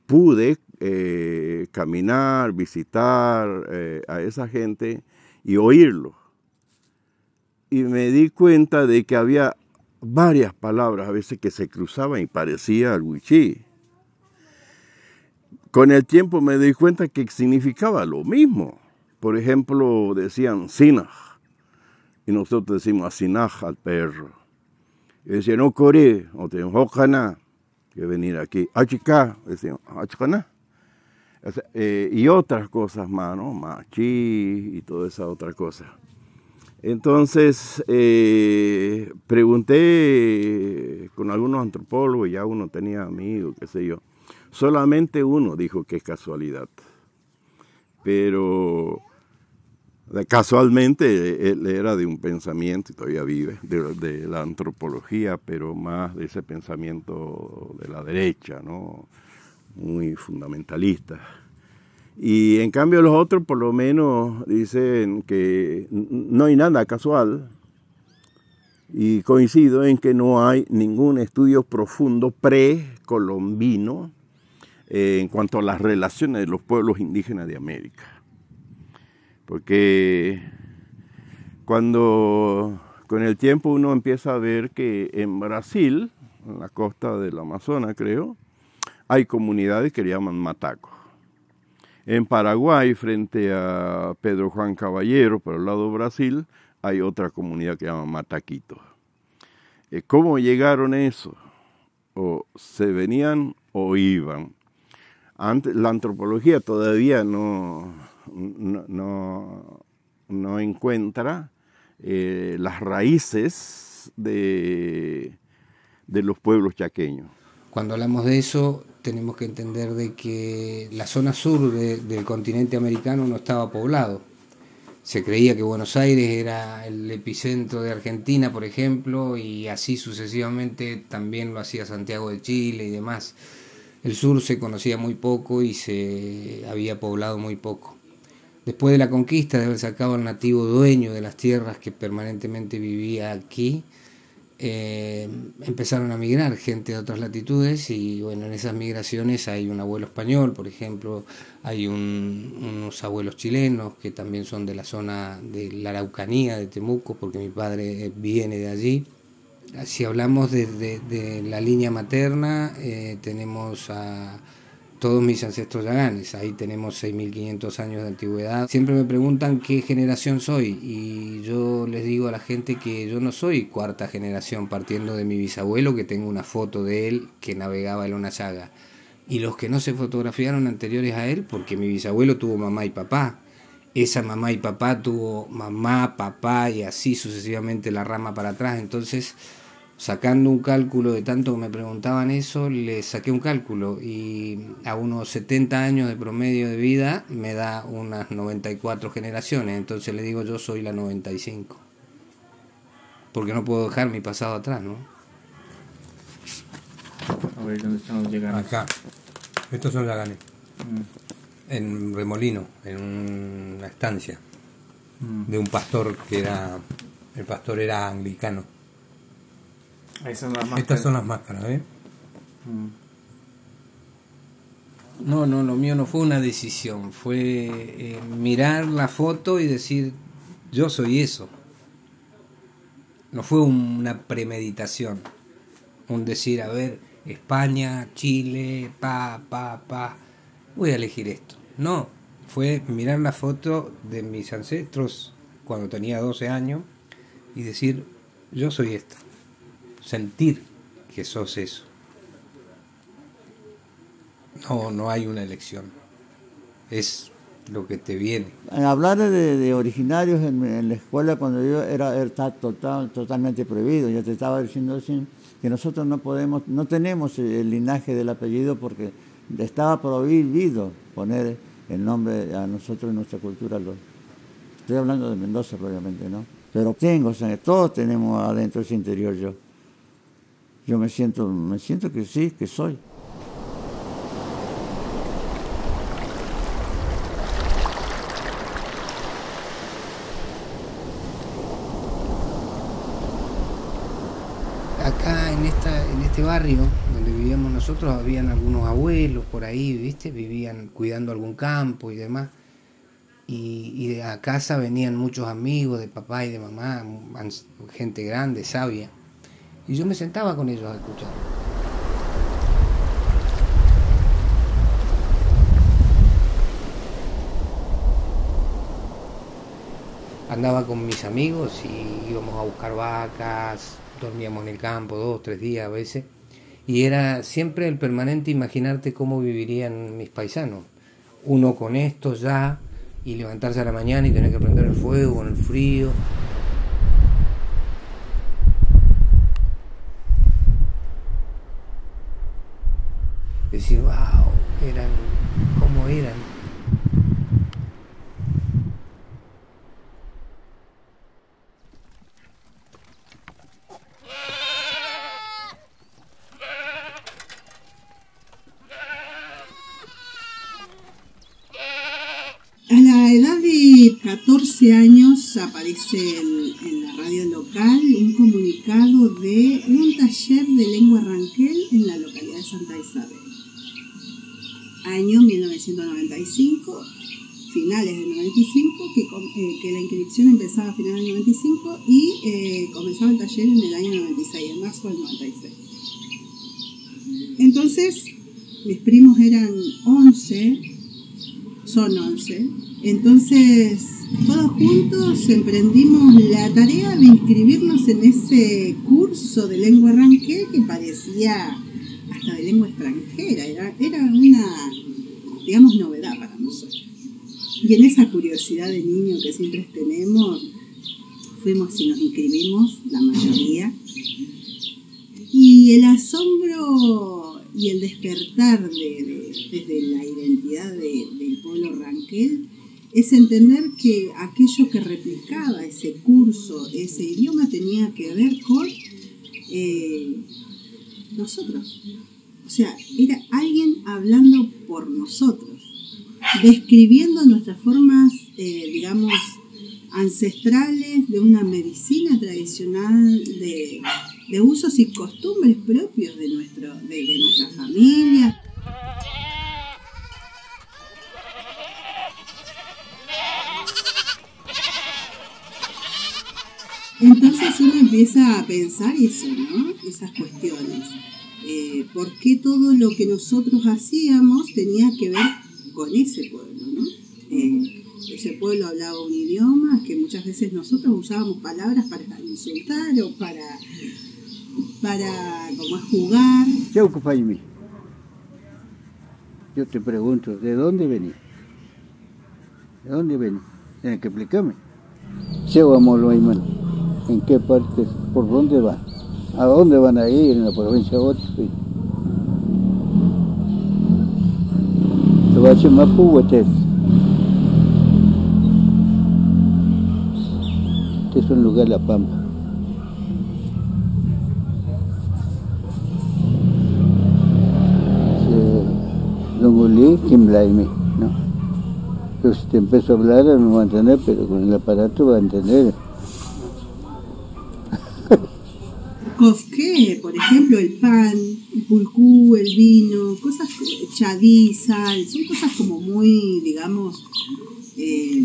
pude eh, caminar, visitar eh, a esa gente y oírlos. Y me di cuenta de que había varias palabras a veces que se cruzaban y parecía al huichí. Con el tiempo me di cuenta que significaba lo mismo. Por ejemplo, decían Sinaj. Y nosotros decimos a Sinaj al perro. Y decía, no coré, o tenemos Ocaná, que venir aquí. Achicá, decimos, Achicaná. O sea, eh, y otras cosas más, ¿no? Machi y toda esa otra cosa. Entonces, eh, pregunté con algunos antropólogos, ya uno tenía amigos, qué sé yo. Solamente uno dijo que es casualidad. Pero casualmente él era de un pensamiento, y todavía vive, de, de la antropología, pero más de ese pensamiento de la derecha, ¿no? Muy fundamentalista. Y en cambio los otros por lo menos dicen que no hay nada casual, y coincido en que no hay ningún estudio profundo precolombino eh, en cuanto a las relaciones de los pueblos indígenas de América. Porque cuando con el tiempo uno empieza a ver que en Brasil, en la costa del Amazonas creo, hay comunidades que le llaman matacos. En Paraguay, frente a Pedro Juan Caballero, por el lado de Brasil, hay otra comunidad que llaman mataquitos. ¿Cómo llegaron eso? ¿O se venían o iban? Antes, la antropología todavía no... No, no, no encuentra eh, las raíces de, de los pueblos chaqueños. Cuando hablamos de eso, tenemos que entender de que la zona sur de, del continente americano no estaba poblado. Se creía que Buenos Aires era el epicentro de Argentina, por ejemplo, y así sucesivamente también lo hacía Santiago de Chile y demás. El sur se conocía muy poco y se había poblado muy poco. Después de la conquista, de haber sacado al nativo dueño de las tierras que permanentemente vivía aquí, eh, empezaron a migrar gente de otras latitudes y bueno, en esas migraciones hay un abuelo español, por ejemplo, hay un, unos abuelos chilenos que también son de la zona de la Araucanía, de Temuco, porque mi padre viene de allí. Si hablamos de, de, de la línea materna, eh, tenemos a todos mis ancestros yaganes, ahí tenemos seis mil quinientos años de antigüedad. Siempre me preguntan qué generación soy y yo les digo a la gente que yo no soy cuarta generación, partiendo de mi bisabuelo, que tengo una foto de él que navegaba en una llaga. Y los que no se fotografiaron anteriores a él, porque mi bisabuelo tuvo mamá y papá. Esa mamá y papá tuvo mamá, papá y así sucesivamente la rama para atrás, entonces... Sacando un cálculo de tanto que me preguntaban eso, le saqué un cálculo y a unos setenta años de promedio de vida me da unas noventa y cuatro generaciones. Entonces le digo, yo soy la noventa y cinco. Porque no puedo dejar mi pasado atrás, ¿no? A ver, ¿dónde están los yaganes? Acá. Estos son yaganes. Mm. En remolino, en una estancia. Mm. De un pastor que era... El pastor era anglicano. Son Estas son las máscaras, ¿eh? No, no, lo mío no fue una decisión, fue eh, mirar la foto y decir, yo soy eso. No fue un, una premeditación, un decir, a ver, España, Chile, pa, pa, pa, voy a elegir esto. No, fue mirar la foto de mis ancestros cuando tenía doce años y decir, yo soy esto. Sentir que sos eso. No, no hay una elección. Es lo que te viene. En hablar de, de originarios en, en la escuela, cuando yo era, era total, totalmente prohibido, yo te estaba diciendo que nosotros no podemos, no tenemos el linaje del apellido porque estaba prohibido poner el nombre a nosotros en nuestra cultura. Estoy hablando de Mendoza, probablemente, ¿no? Pero tengo, o sea, todos tenemos adentro ese interior yo. Yo me siento, me siento que sí, que soy. Barrio donde vivíamos nosotros habían algunos abuelos por ahí, viste, vivían cuidando algún campo y demás, y, y a casa venían muchos amigos de papá y de mamá, gente grande, sabia, y yo me sentaba con ellos a escuchar. Andaba con mis amigos y íbamos a buscar vacas, dormíamos en el campo dos, tres días a veces, y era siempre el permanente imaginarte cómo vivirían mis paisanos, uno con esto ya, y levantarse a la mañana y tener que prender el fuego con el frío. Decir, wow, eran, cómo eran. catorce años aparece en, en la radio local un comunicado de un taller de lengua ranquel en la localidad de Santa Isabel. Año mil novecientos noventa y cinco, finales del noventa y cinco, que, eh, que la inscripción empezaba a finales del noventa y cinco y eh, comenzaba el taller en el año noventa y seis, en marzo del noventa y seis. Entonces, mis primos eran once, son once, entonces todos juntos emprendimos la tarea de inscribirnos en ese curso de lengua ranquel que parecía hasta de lengua extranjera, era, era una, digamos, novedad para nosotros. Y en esa curiosidad de niño que siempre tenemos, fuimos y nos inscribimos, la mayoría, y el asombro y el despertar de, de, desde la identidad de, del pueblo ranquel es entender que aquello que replicaba ese curso, ese idioma, tenía que ver con eh, nosotros. O sea, era alguien hablando por nosotros, describiendo nuestras formas, eh, digamos, ancestrales, de una medicina tradicional, de, de usos y costumbres propios de, nuestro, de, de nuestra familia. Entonces uno empieza a pensar eso, ¿no? Esas cuestiones. Eh, ¿Por qué todo lo que nosotros hacíamos tenía que ver con ese pueblo, ¿no? Eh, ese pueblo hablaba un idioma que muchas veces nosotros usábamos palabras para insultar o para, para como es jugar. Yo te pregunto, ¿de dónde venís? ¿De dónde venís? Tienes que explicarme. ¿En qué parte? ¿Por dónde van? ¿A dónde van a ir? ¿En la provincia ocho? Se va a hacer Mapuguetes. Este es un lugar, La Pampa. Longolí, Kimlaimi, ¿no? Pero si te empiezo a hablar, no va a entender, pero con el aparato va a entender. Cosqué, por ejemplo, el pan, el pulcú, el vino, cosas, chadí, sal, son cosas como muy, digamos, eh,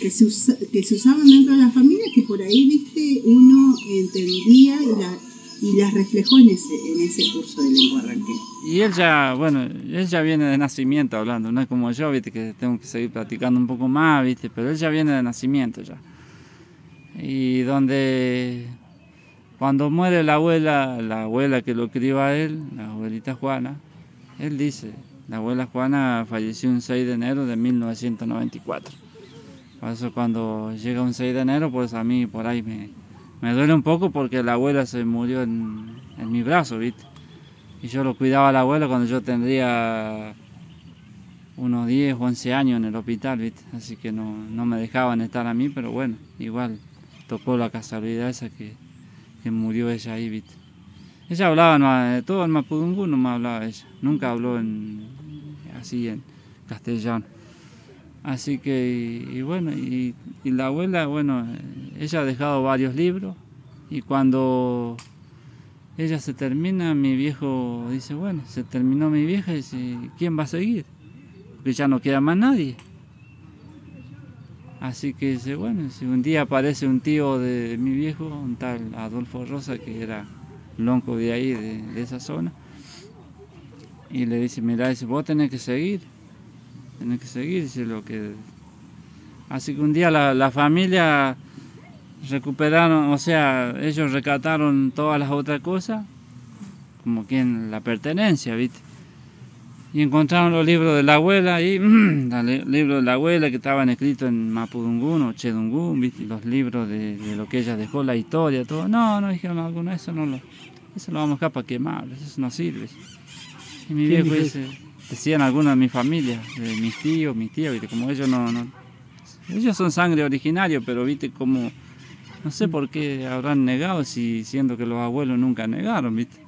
que, se usa, que se usaban dentro de la familia, que por ahí, viste, uno entendía y la, y las reflejó en ese, en ese curso de lengua ranquera. Y él ya, bueno, él ya viene de nacimiento hablando, no es como yo, viste, que tengo que seguir platicando un poco más, viste, pero él ya viene de nacimiento ya. Y donde, cuando muere la abuela, la abuela que lo crió a él, la abuelita Juana, él dice, la abuela Juana falleció un seis de enero de mil novecientos noventa y cuatro. Por eso cuando llega un seis de enero, pues a mí por ahí me... Me duele un poco porque la abuela se murió en, en mi brazo, ¿viste? Y yo lo cuidaba a la abuela cuando yo tendría unos diez o once años en el hospital, ¿viste? Así que no, no me dejaban estar a mí, pero bueno, igual tocó la casualidad esa que, que murió ella ahí, ¿viste? Ella hablaba de todo en mapudungún, no me hablaba ella. Nunca habló en, así en castellano. Así que, y, y bueno, y, y la abuela, bueno, ella ha dejado varios libros y cuando ella se termina, mi viejo dice, bueno, se terminó mi vieja y dice, ¿quién va a seguir? Porque ya no queda más nadie. Así que dice, bueno, si un día aparece un tío de mi viejo, un tal Adolfo Rosa, que era lonco de ahí, de, de esa zona, y le dice, mirá, dice, vos tenés que seguir. Tienes que seguirse lo que... Así que un día la, la familia recuperaron, o sea, ellos recataron todas las otras cosas, como quien la pertenencia, ¿viste? Y encontraron los libros de la abuela y los libros de la abuela que estaban escritos en mapudungún o chedungún, ¿viste? Los libros de, de lo que ella dejó, la historia, todo. No, no dijeron alguno, eso no lo... Eso lo vamos acá para quemar, eso no sirve. Y mi viejo dice... Decían algunos de mi familia, de mis tíos, mis tías, ¿viste? Como ellos no, no... Ellos son sangre originaria, pero viste como... No sé por qué habrán negado, si siendo que los abuelos nunca negaron, viste.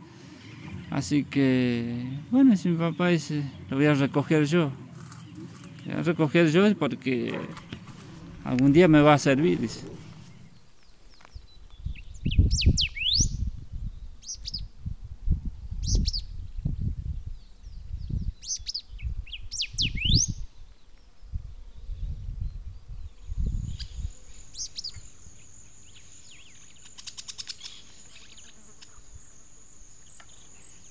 Así que... Bueno, si mi papá dice, lo voy a recoger yo. Lo voy a recoger yo porque... Algún día me va a servir, dice.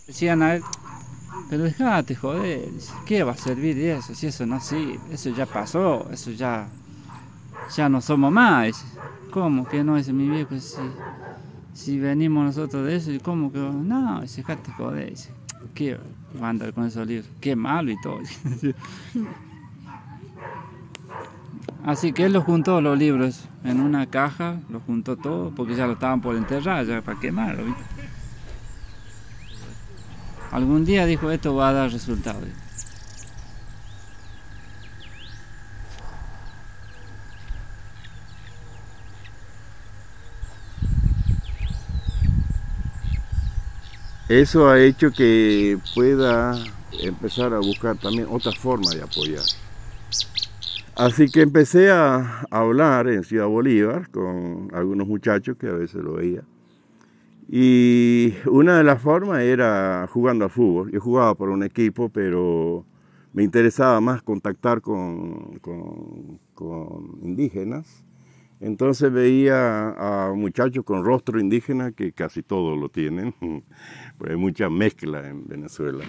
Decían a él, pero dejate joder, ¿qué va a servir eso? Si eso no sirve, eso ya pasó, eso ya, ya no somos más. ¿Cómo que no? Dice mi viejo, si, si venimos nosotros de eso, ¿y cómo que no? Dice, dejate joder, ¿qué va a andar con esos libros? Qué malo y todo. Así que él los juntó los libros en una caja, los juntó todo, porque ya lo estaban por enterrar, ya para quemarlo, ¿viste? Algún día dijo, esto va a dar resultado. Eso ha hecho que pueda empezar a buscar también otra forma de apoyar. Así que empecé a hablar en Ciudad Bolívar con algunos muchachos que a veces lo veía. Y una de las formas era jugando al fútbol. Yo jugaba por un equipo, pero me interesaba más contactar con, con, con indígenas. Entonces veía a muchachos con rostro indígena, que casi todos lo tienen, porque hay mucha mezcla en Venezuela.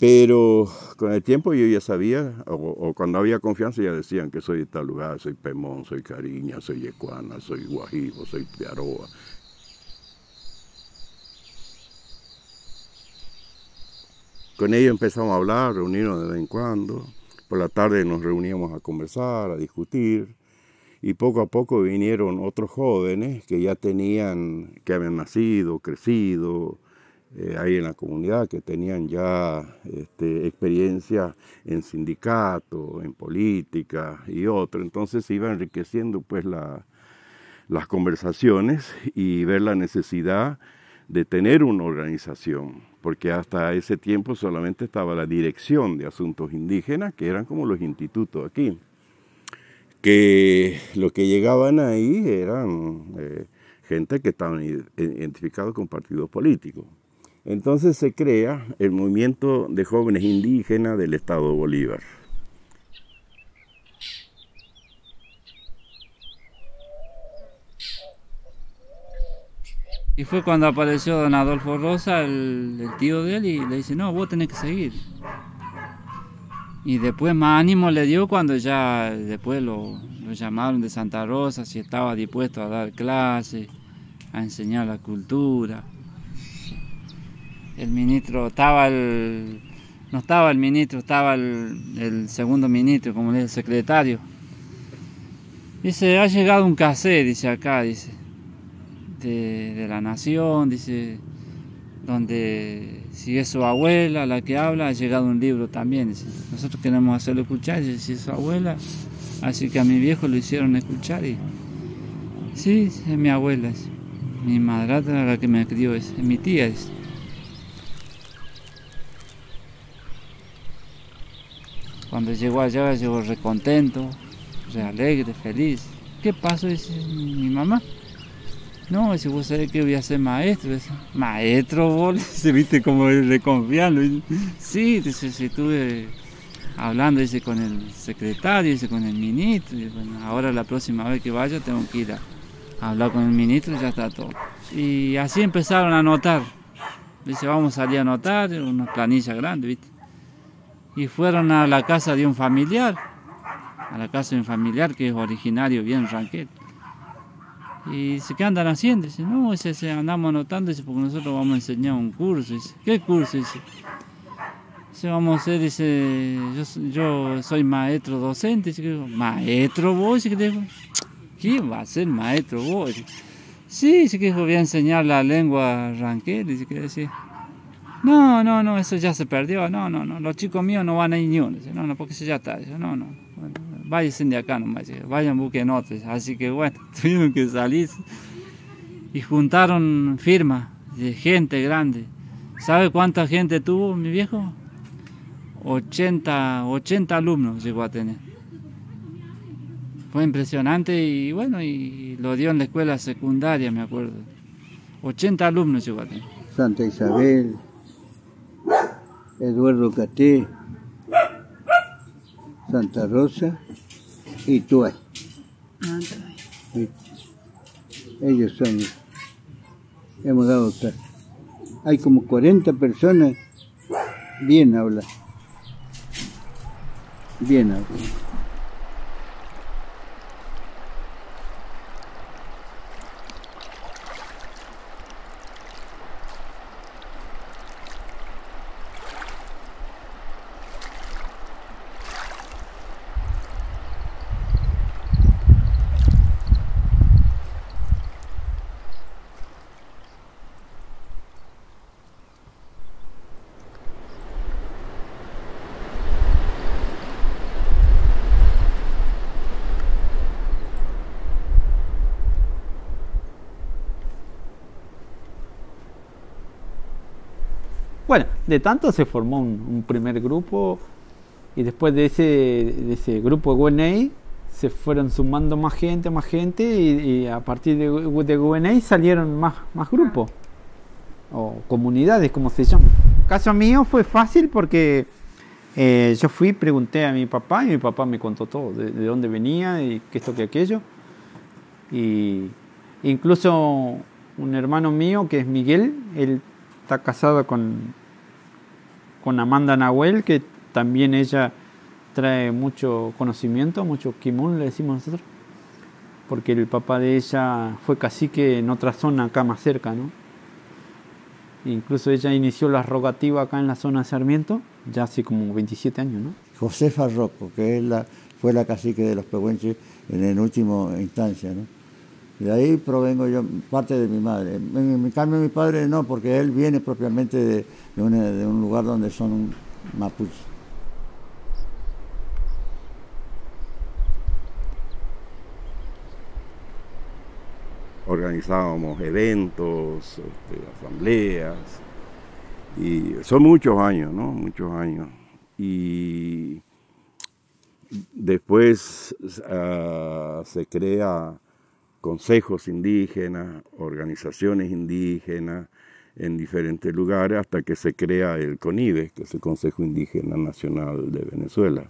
Pero con el tiempo yo ya sabía, o, o cuando había confianza ya decían que soy de tal lugar, soy Pemón, soy Cariña, soy Yecuana, soy Guajibo, soy Piaroa. Con ellos empezamos a hablar, reunirnos de vez en cuando. Por la tarde nos reuníamos a conversar, a discutir. Y poco a poco vinieron otros jóvenes que ya tenían, que habían nacido, crecido, eh, ahí en la comunidad, que tenían ya este, experiencia en sindicato, en política y otro. Entonces se iba enriqueciendo pues, la, las conversaciones y ver la necesidad de tener una organización, porque hasta ese tiempo solamente estaba la Dirección de Asuntos Indígenas, que eran como los institutos aquí, que los que llegaban ahí eran eh, gente que estaban identificados con partidos políticos. Entonces se crea el Movimiento de Jóvenes Indígenas del Estado Bolívar. Y fue cuando apareció don Adolfo Rosa, el, el tío de él, y le dice, no, vos tenés que seguir. Y después más ánimo le dio cuando ya después lo, lo llamaron de Santa Rosa, si estaba dispuesto a dar clases, a enseñar la cultura. El ministro estaba el... No estaba el ministro, estaba el, el segundo ministro, como le dice, el secretario. Dice, ha llegado un cassette, dice acá, dice, de, de la nación, dice, donde si es su abuela la que habla, ha llegado un libro también, dice. Nosotros queremos hacerlo escuchar, dice, si es su abuela, así que a mi viejo lo hicieron escuchar y... Sí, es mi abuela, dice, mi madrastra la que me crió, es mi tía, dice. Cuando llegó allá, llegó recontento, re alegre, feliz. ¿Qué pasó? Dice mi mamá. No, dice, vos sabés que voy a ser maestro. Dice, maestro, vos, se viste como reconfiando. Sí, dice, si estuve hablando, dice, con el secretario, dice, con el ministro. Dice, bueno, ahora la próxima vez que vaya tengo que ir a hablar con el ministro y ya está todo. Y así empezaron a anotar. Dice, vamos a salir a anotar, unas planillas grandes, ¿viste? Y fueron a la casa de un familiar, a la casa de un familiar que es originario bien Ranquel. Y dice, ¿qué andan haciendo? Dice, no, dice, andamos anotando, dice, porque nosotros vamos a enseñar un curso. Dice, ¿qué curso? Dice, dice, vamos a hacer, dice, yo, yo soy maestro docente. Dice, ¿maestro vos? Dice, ¿quién va a ser maestro vos? Dice, sí, dice, que voy a enseñar la lengua Ranquel. Dice, ¿qué decir? No, no, no, eso ya se perdió, no, no, no, los chicos míos no van a ir ni uno, no, no, porque eso ya está, no, no, bueno, váyanse de acá nomás, vayan, busquen otros, así que bueno, tuvieron que salir y juntaron firmas de gente grande. ¿Sabe cuánta gente tuvo mi viejo? ochenta, ochenta alumnos llegó a tener. Fue impresionante y bueno, y lo dio en la escuela secundaria, me acuerdo. ochenta alumnos llegó a tener. Santa Isabel... Eduardo Caté, Santa Rosa y Tuay. Ah, Tuay. Ellos son. Hemos dado clase. Hay como cuarenta personas bien habladas. Bien habladas. Bueno, de tanto se formó un, un primer grupo y después de ese, de ese grupo de U N E I se fueron sumando más gente, más gente y, y a partir de, de U N E I salieron más, más grupos o comunidades, como se llama. El caso mío fue fácil porque eh, yo fui, pregunté a mi papá y mi papá me contó todo, de, de dónde venía y qué esto, que aquello. Y incluso un hermano mío que es Miguel, él está casado con, con Amanda Nahuel, que también ella trae mucho conocimiento, mucho kimun, le decimos nosotros, porque el papá de ella fue cacique en otra zona acá más cerca, ¿no? Incluso ella inició la rogativa acá en la zona de Sarmiento, ya hace como veintisiete años, ¿no? Josefa Rocco, que es la, fue la cacique de los pehuenches en, en última instancia, ¿no? De ahí provengo yo, parte de mi madre. En cambio mi padre no, porque él viene propiamente de, de, una, de un lugar donde son mapuches. Organizábamos eventos, este, asambleas, y son muchos años, ¿no? Muchos años. Y después uh, se crea... consejos indígenas, organizaciones indígenas en diferentes lugares hasta que se crea el CONIVE, que es el Consejo Indígena Nacional de Venezuela.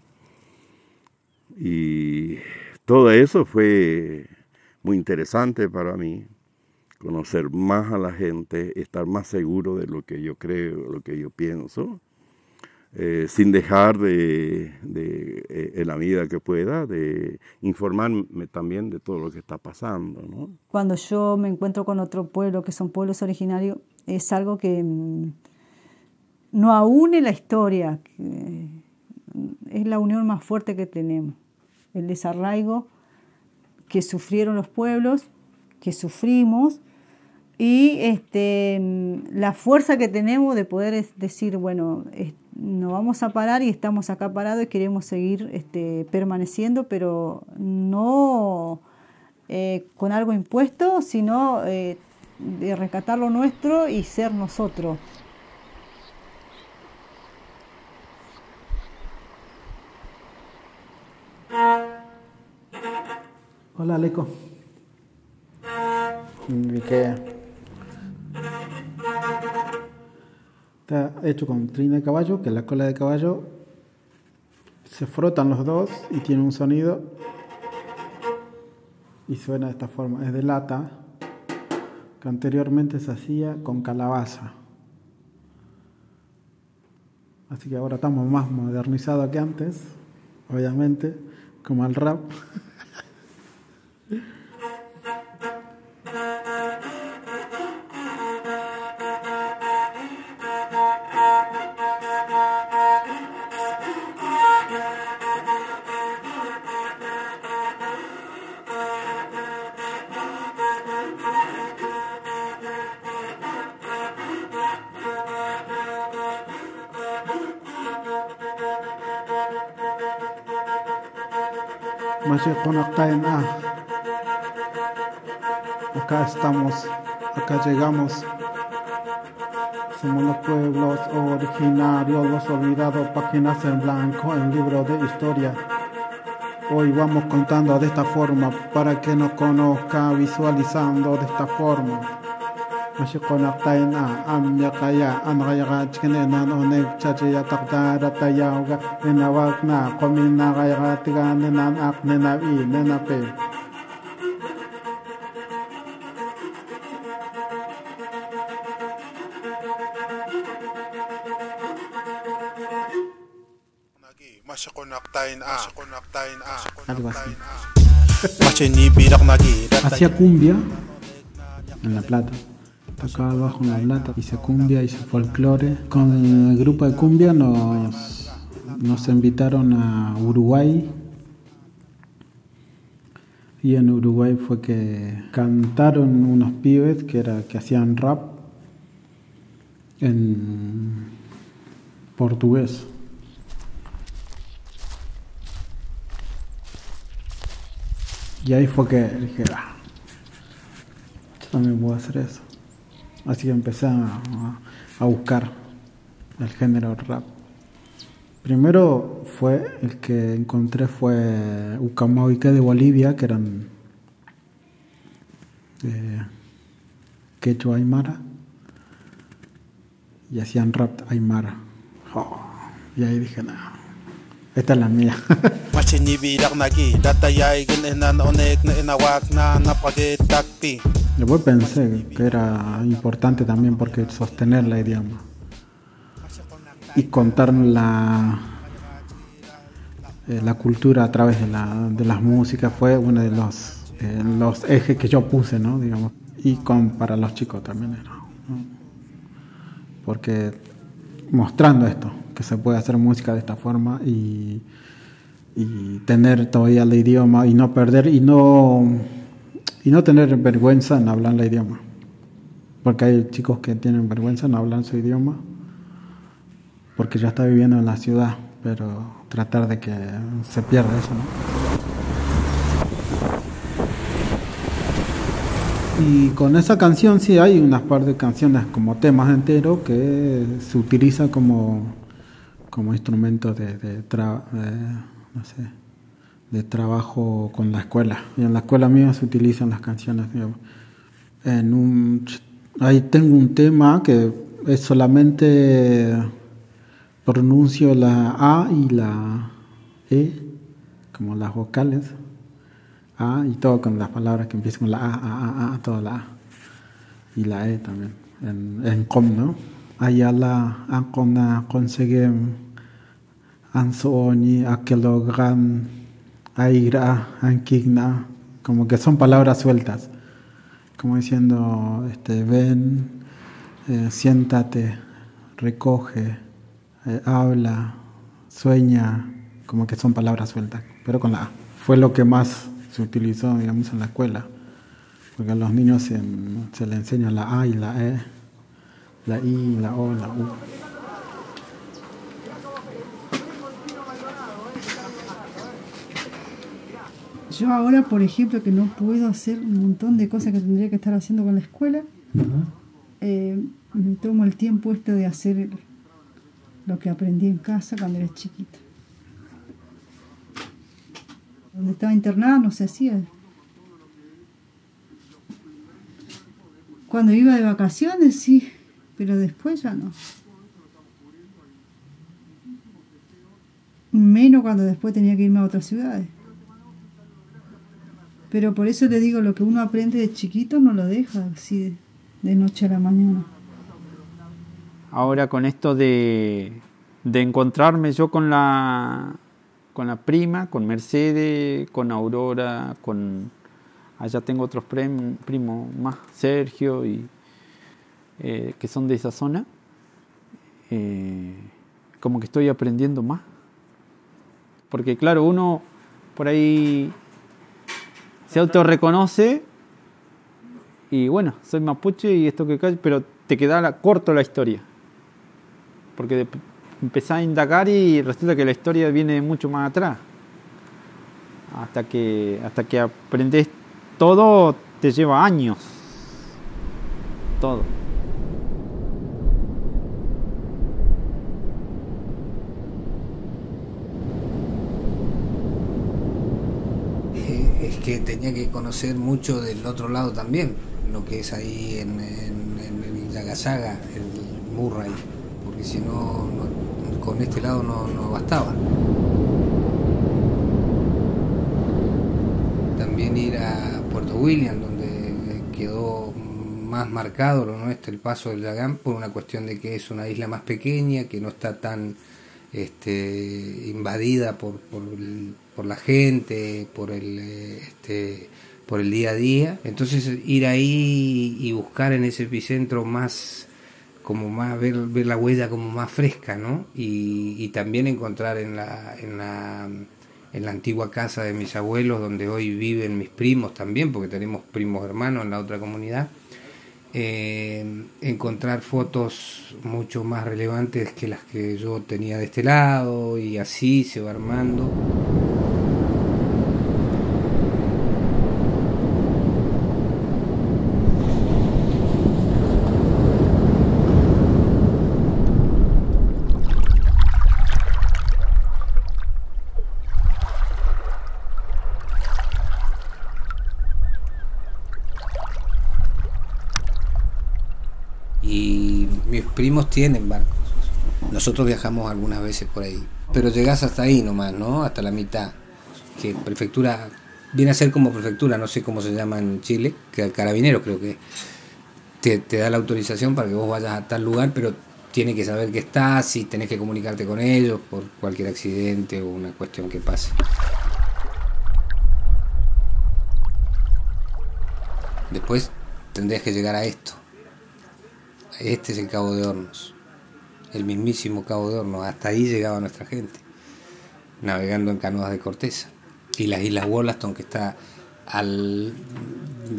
Y todo eso fue muy interesante para mí, conocer más a la gente, estar más seguro de lo que yo creo, lo que yo pienso, eh, sin dejar de, de, de, en la medida que pueda, de informarme también de todo lo que está pasando, ¿no? Cuando yo me encuentro con otro pueblo, que son pueblos originarios, es algo que mmm, no aúne la historia, que es la unión más fuerte que tenemos. El desarraigo que sufrieron los pueblos, que sufrimos, y este, la fuerza que tenemos de poder es decir, bueno, es, no vamos a parar y estamos acá parados y queremos seguir este, permaneciendo, pero no eh, con algo impuesto, sino eh, de rescatar lo nuestro y ser nosotros. Hola, Aleco. Miquea. Está hecho con trina de caballo, que es la cola de caballo. Se frotan los dos y tiene un sonido. Y suena de esta forma. Es de lata, que anteriormente se hacía con calabaza. Así que ahora estamos más modernizados que antes, obviamente, como el rap. Acá estamos, acá llegamos, somos los pueblos originarios, los olvidados, páginas en blanco, en libro de historia. Hoy vamos contando de esta forma, para que nos conozca, visualizando de esta forma. Algo así. Hacía cumbia en La Plata. Tocaba bajo en La Plata, hice cumbia, hice folclore. Con el grupo de cumbia nos, nos invitaron a Uruguay. Y en Uruguay fue que cantaron unos pibes que, era, que hacían rap en portugués. Y ahí fue que dije, ah, yo también puedo hacer eso. Así que empecé a, a buscar el género rap. Primero fue, el que encontré fue Ucamavique de Bolivia, que eran eh, quechua aymara, y hacían rap aymara. Oh, y ahí dije, no, esta es la mía. Después pensé que era importante también porque sostener la idioma y contar la, eh, la cultura a través de, la, de las músicas fue uno de los, eh, los ejes que yo puse, ¿no? Digamos. Y con, para los chicos también era, ¿no? Porque mostrando esto, que se puede hacer música de esta forma y... y tener todavía el idioma y no perder y no, y no tener vergüenza en hablar el idioma. Porque hay chicos que tienen vergüenza en hablar su idioma porque ya está viviendo en la ciudad, pero tratar de que se pierda eso, ¿no? Y con esa canción sí hay unas par de canciones como temas enteros que se utiliza como, como instrumento de, de trabajo. No sé, de trabajo con la escuela. Y en la escuela mía se utilizan las canciones, digamos. En un, ahí tengo un tema que es solamente pronuncio la A y la E, como las vocales. A y todo con las palabras que empiezan con la A, A, A, A, toda la A. y la E también, en, en com, ¿no? Allá la ancona conseguí anzoni, aquelogran, aigra, anquigna, como que son palabras sueltas, como diciendo, este, ven, eh, siéntate, recoge, eh, habla, sueña, como que son palabras sueltas, pero con la A. Fue lo que más se utilizó, digamos, en la escuela, porque a los niños se, se les enseña la A y la E, la I, la O, la U. Yo ahora, por ejemplo, que no puedo hacer un montón de cosas que tendría que estar haciendo con la escuela, uh-huh. eh, me tomo el tiempo este de hacer lo que aprendí en casa cuando era chiquita. Donde estaba internada no se hacía. Cuando iba de vacaciones, sí, pero después ya no. Menos cuando después tenía que irme a otras ciudades. Pero por eso le digo, lo que uno aprende de chiquito no lo deja así de noche a la mañana. Ahora con esto de, de encontrarme yo con la, con la prima, con Mercedes, con Aurora, con allá tengo otros prim, primos más, Sergio, y eh, que son de esa zona, eh, como que estoy aprendiendo más. Porque claro, uno por ahí se autorreconoce y bueno, soy mapuche y esto que cae, pero te queda la, corto la historia. Porque de, empezás a indagar y resulta que la historia viene mucho más atrás. Hasta que, hasta que aprendes todo, te lleva años. Todo. Que tenía que conocer mucho del otro lado también, lo que es ahí en, en, en Yagasaga, el Murray, porque si no, no con este lado no, no bastaba. También ir a Puerto William, donde quedó más marcado lo nuestro, el paso del Yagán, por una cuestión de que es una isla más pequeña, que no está tan este, invadida por, por el, por la gente, por el, este, por el día a día. Entonces ir ahí y buscar en ese epicentro más, como más, ver, ver la huella como más fresca, ¿no? Y, y también encontrar en la, en la, en la antigua casa de mis abuelos, donde hoy viven mis primos también, porque tenemos primos hermanos en la otra comunidad, eh, encontrar fotos mucho más relevantes que las que yo tenía de este lado, y así se va armando. Primos tienen barcos, nosotros viajamos algunas veces por ahí, pero llegás hasta ahí nomás, ¿no? Hasta la mitad, que prefectura, viene a ser como prefectura, no sé cómo se llama en Chile, que Carabineros creo que te, te da la autorización para que vos vayas a tal lugar, pero tiene que saber que estás y tenés que comunicarte con ellos por cualquier accidente o una cuestión que pase. Después tendrías que llegar a esto. Este es el Cabo de Hornos, el mismísimo Cabo de Hornos. Hasta ahí llegaba nuestra gente, navegando en canoas de corteza. Y las Islas Wollaston, que está al,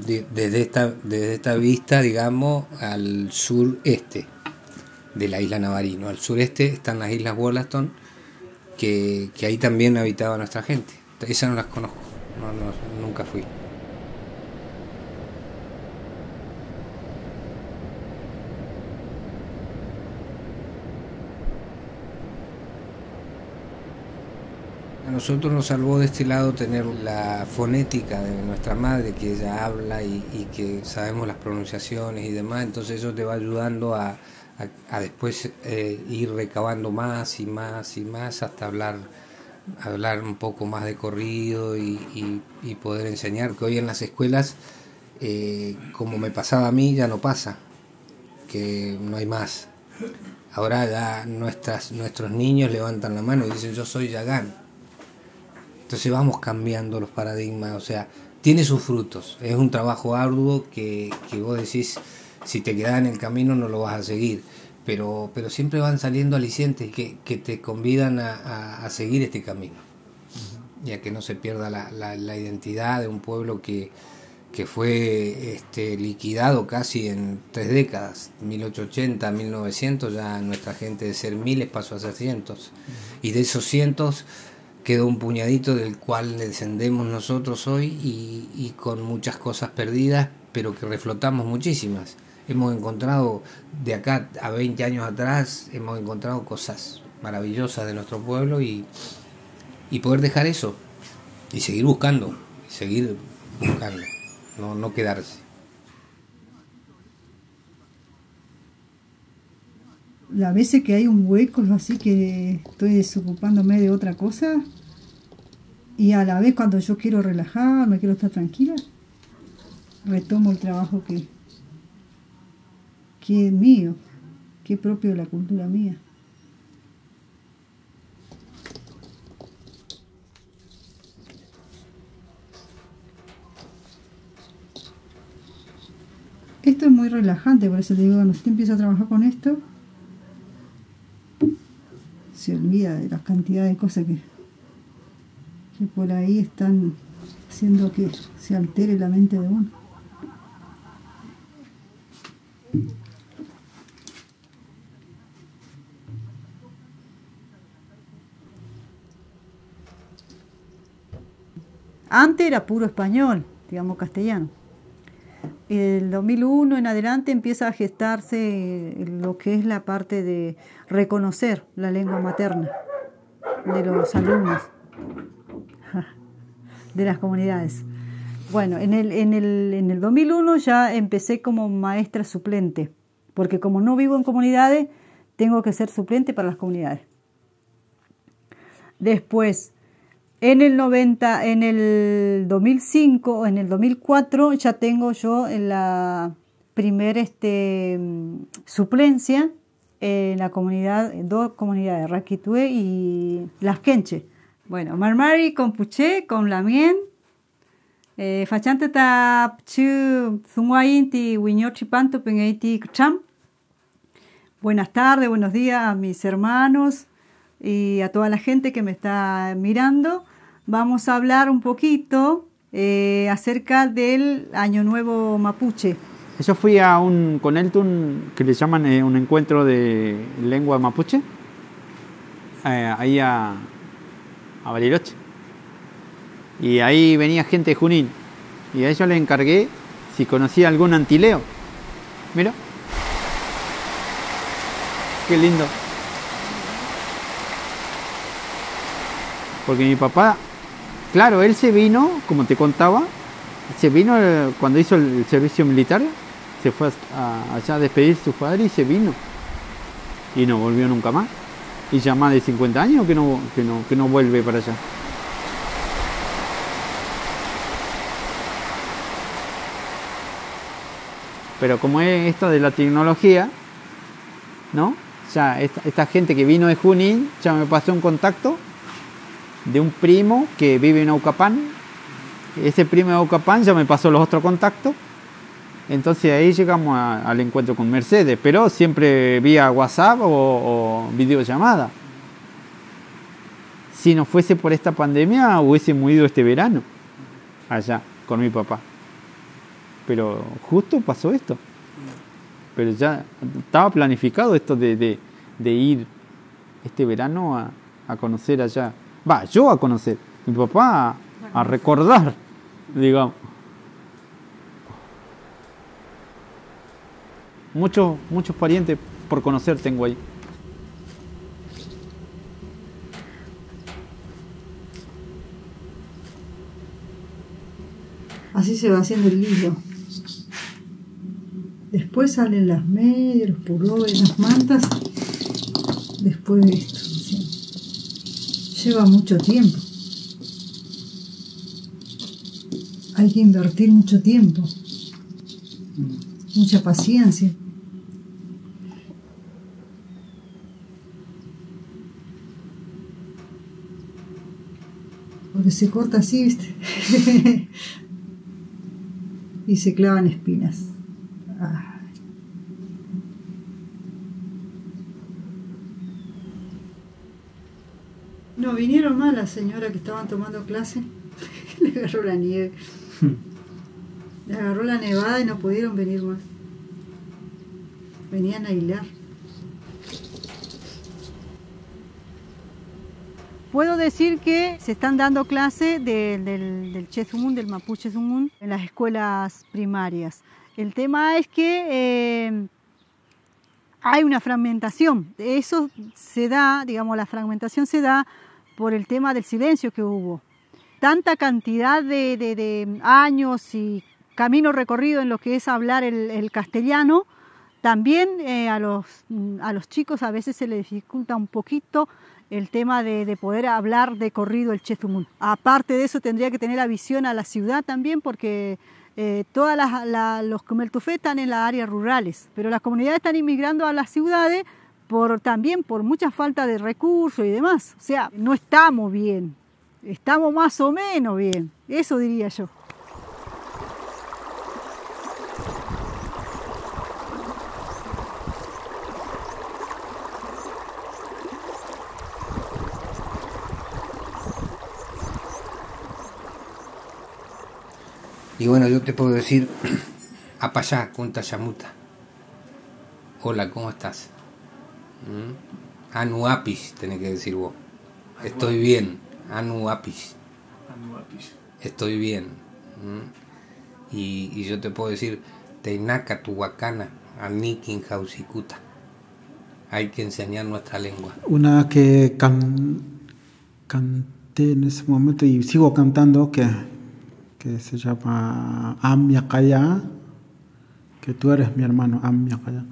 de, desde, esta, desde esta vista, digamos, al sureste de la isla Navarino. Al sureste están las Islas Wollaston, que, que ahí también habitaba nuestra gente. Esas no las conozco, no, no, nunca fui. A nosotros nos salvó de este lado tener la fonética de nuestra madre, que ella habla y, y que sabemos las pronunciaciones y demás, entonces eso te va ayudando a, a, a después eh, ir recabando más y más y más hasta hablar, hablar un poco más de corrido y, y, y poder enseñar, que hoy en las escuelas eh, como me pasaba a mí, ya no pasa, que no hay más. Ahora ya nuestras, nuestros niños levantan la mano y dicen yo soy yagán. Entonces vamos cambiando los paradigmas, o sea, tiene sus frutos. Es un trabajo arduo que, que vos decís, si te quedás en el camino no lo vas a seguir. Pero, pero siempre van saliendo alicientes que, que te convidan a, a, a seguir este camino. Uh-huh. Y a que no se pierda la, la, la identidad de un pueblo que, que fue este, liquidado casi en tres décadas. mil ochocientos ochenta, mil novecientos, ya nuestra gente de ser miles pasó a ser cientos. Uh-huh. Y de esos cientos quedó un puñadito del cual descendemos nosotros hoy y, y con muchas cosas perdidas, pero que reflotamos muchísimas. Hemos encontrado, de acá a veinte años atrás, hemos encontrado cosas maravillosas de nuestro pueblo y, y poder dejar eso y seguir buscando, y seguir buscando, no, no quedarse. Las veces que hay un hueco, así que estoy desocupándome de otra cosa y a la vez cuando yo quiero relajarme, quiero estar tranquila, retomo el trabajo que... que es mío, que es propio de la cultura mía. Esto es muy relajante, por eso te digo, cuando usted empieza a trabajar con esto, se olvida de la cantidad de cosas que, que por ahí están haciendo que se altere la mente de uno. Antes era puro español, digamos castellano. El dos mil uno en adelante empieza a gestarse lo que es la parte de reconocer la lengua materna de los alumnos, de las comunidades. Bueno, en el, en el, en el dos mil uno ya empecé como maestra suplente, porque como no vivo en comunidades, tengo que ser suplente para las comunidades. Después... En el noventa, en el dos mil cinco, en el dos mil cuatro ya tengo yo la primera este, suplencia en la comunidad, en dos comunidades, Raquitué y Las Quenche. Bueno, Marmari con Puché, con Lamien, Fachante tap chu zunguainti wiñorchipanto pengaiti cham. Buenas tardes, buenos días a mis hermanos y a toda la gente que me está mirando. Vamos a hablar un poquito eh, acerca del Año Nuevo Mapuche. Yo fui a un Coneltun, que le llaman eh, un encuentro de lengua mapuche, eh, ahí a, a Bariloche. Y ahí venía gente de Junín. Y a ellos les encargué si conocía algún antileo. Mira. Qué lindo. Porque mi papá, claro, él se vino, como te contaba, se vino cuando hizo el servicio militar, se fue a, allá a despedir a sus padres y se vino. Y no volvió nunca más. Y ya más de cincuenta años que no, que no, que no vuelve para allá. Pero como es esto de la tecnología, ¿no? Ya esta, esta gente que vino de Junín, ya me pasó un contacto de un primo que vive en Aucapán. Ese primo de Aucapán ya me pasó los otros contactos. Entonces ahí llegamos a, al encuentro con Mercedes, pero siempre vía WhatsApp o, o videollamada. Si no fuese por esta pandemia, hubiésemos ido este verano allá con mi papá. Pero justo pasó esto. Pero ya estaba planificado esto de, de, de ir este verano a, a conocer allá. Va, yo a conocer, mi papá a, a recordar, digamos. Muchos, muchos parientes por conocer tengo ahí. Así se va haciendo el hilo. Después salen las medias, los pulóveres, las mantas. Después de esto. Lleva mucho tiempo. Hay que invertir mucho tiempo. mucha paciencia. Porque se corta así, ¿viste? Y se clavan espinas. Ah. No, vinieron mal las señoras que estaban tomando clase. Le agarró la nieve. Le agarró la nevada y no pudieron venir más. Venían a hilar. Puedo decir que se están dando clases de, del, del Chesumun, del Mapuche Chesumun, en las escuelas primarias. El tema es que eh, hay una fragmentación. Eso se da, digamos, la fragmentación se da por el tema del silencio que hubo. Tanta cantidad de, de, de años y camino recorrido en lo que es hablar el, el castellano, también eh, a, los, a los chicos a veces se les dificulta un poquito el tema de, de poder hablar de corrido el Chesumun. Aparte de eso tendría que tener la visión a la ciudad también, porque eh, todas las, la, los Kumeltufé están en las áreas rurales, pero las comunidades están inmigrando a las ciudades por, también por mucha falta de recursos y demás. O sea, no estamos bien, estamos más o menos bien, eso diría yo. Y bueno, yo te puedo decir, apayá, conta yamuta. Hola, ¿cómo estás? ¿Mm? Anuapis, tenés que decir vos. Estoy bien, anuapis. Anuapis. Estoy bien. ¿Mm? Y, y yo te puedo decir, teinaca, tuhuacana, anikin, jausicuta. Hay que enseñar nuestra lengua. Una que can, canté en ese momento y sigo cantando que... que se llama Amyakaya, que tú eres mi hermano, Amyakaya,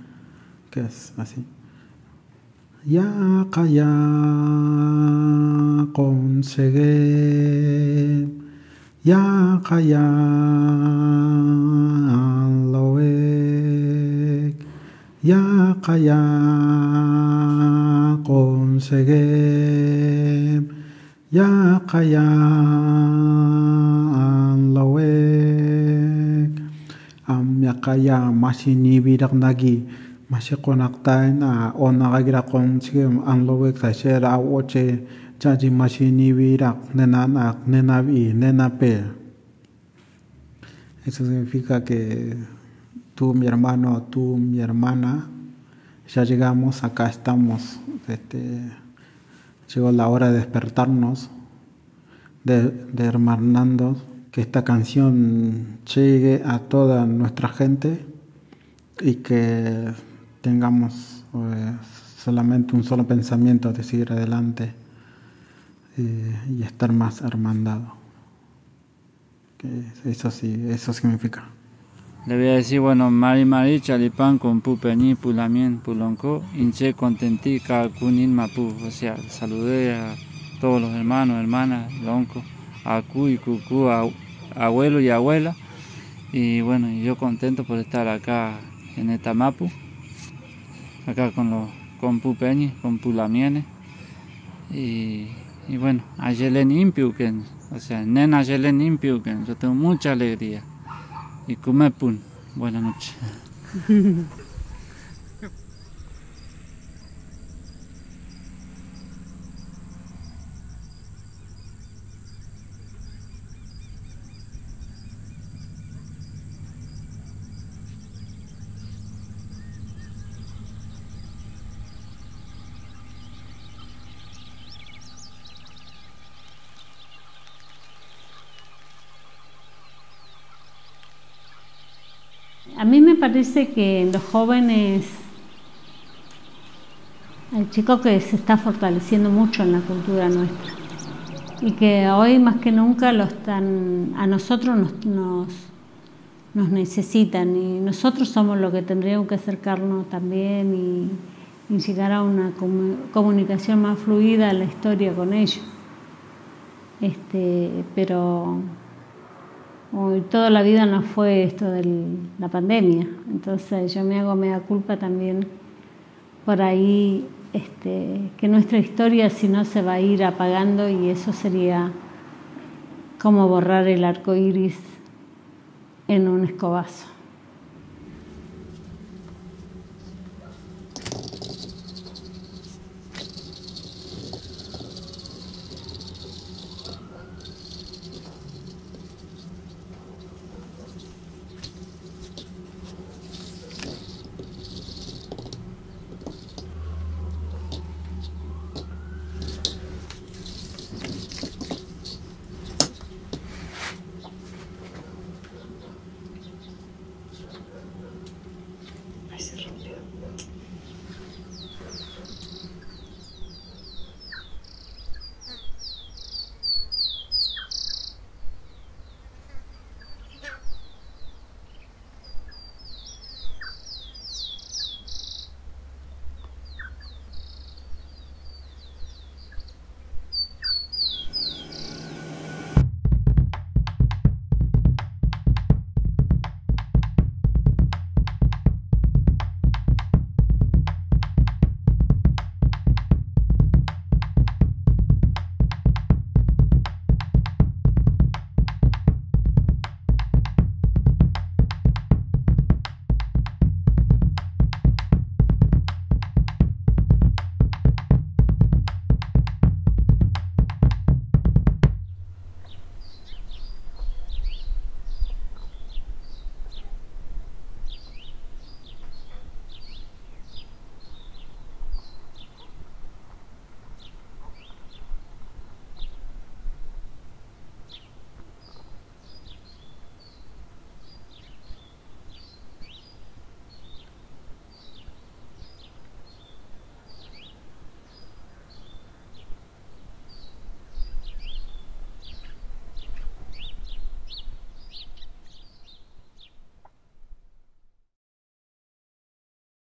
que es así. Yakaya consegué, Yakaya loek, Yakaya consegué, Yakaya lawek am yakaya masini birak nagi masih konaktain a onaga gira konsigem am lawek saisera oche chaji masini birak nenanak nenabi nenape. Eso significa que tú, mi hermano, tú, mi hermana, ya llegamos, acá estamos, este, llegó la hora de despertarnos, de, de hermanarnos. Que esta canción llegue a toda nuestra gente y que tengamos eh, solamente un solo pensamiento de seguir adelante eh, y estar más hermandado. Que eso sí, eso significa. Le voy a decir, bueno, Mari Mari, Chalipán, con Pupeñi, Pulamien, Pulonco, Inche, Contentí, Calcunin, Mapu. O sea, saludé a todos los hermanos, hermanas, Lonco, Acu y Cucú, abuelo y abuela, y bueno, yo contento por estar acá en esta Mapu, acá con los con Pupeñi, con Pulamienes, y, y bueno, Ayelen Impiuken, o sea, Nena Ayelen Impiuken, yo tengo mucha alegría, y Kumepun, buenas noches. A mí me parece que los jóvenes, hay chicos que se está fortaleciendo mucho en la cultura nuestra y que hoy más que nunca lo están, a nosotros nos, nos, nos necesitan y nosotros somos los que tendríamos que acercarnos también y, y llegar a una comu comunicación más fluida a la historia con ellos. Este, pero toda la vida no fue esto de la pandemia. Entonces yo me hago mea culpa también por ahí, este, que nuestra historia si no se va a ir apagando, y eso sería como borrar el arco iris en un escobazo.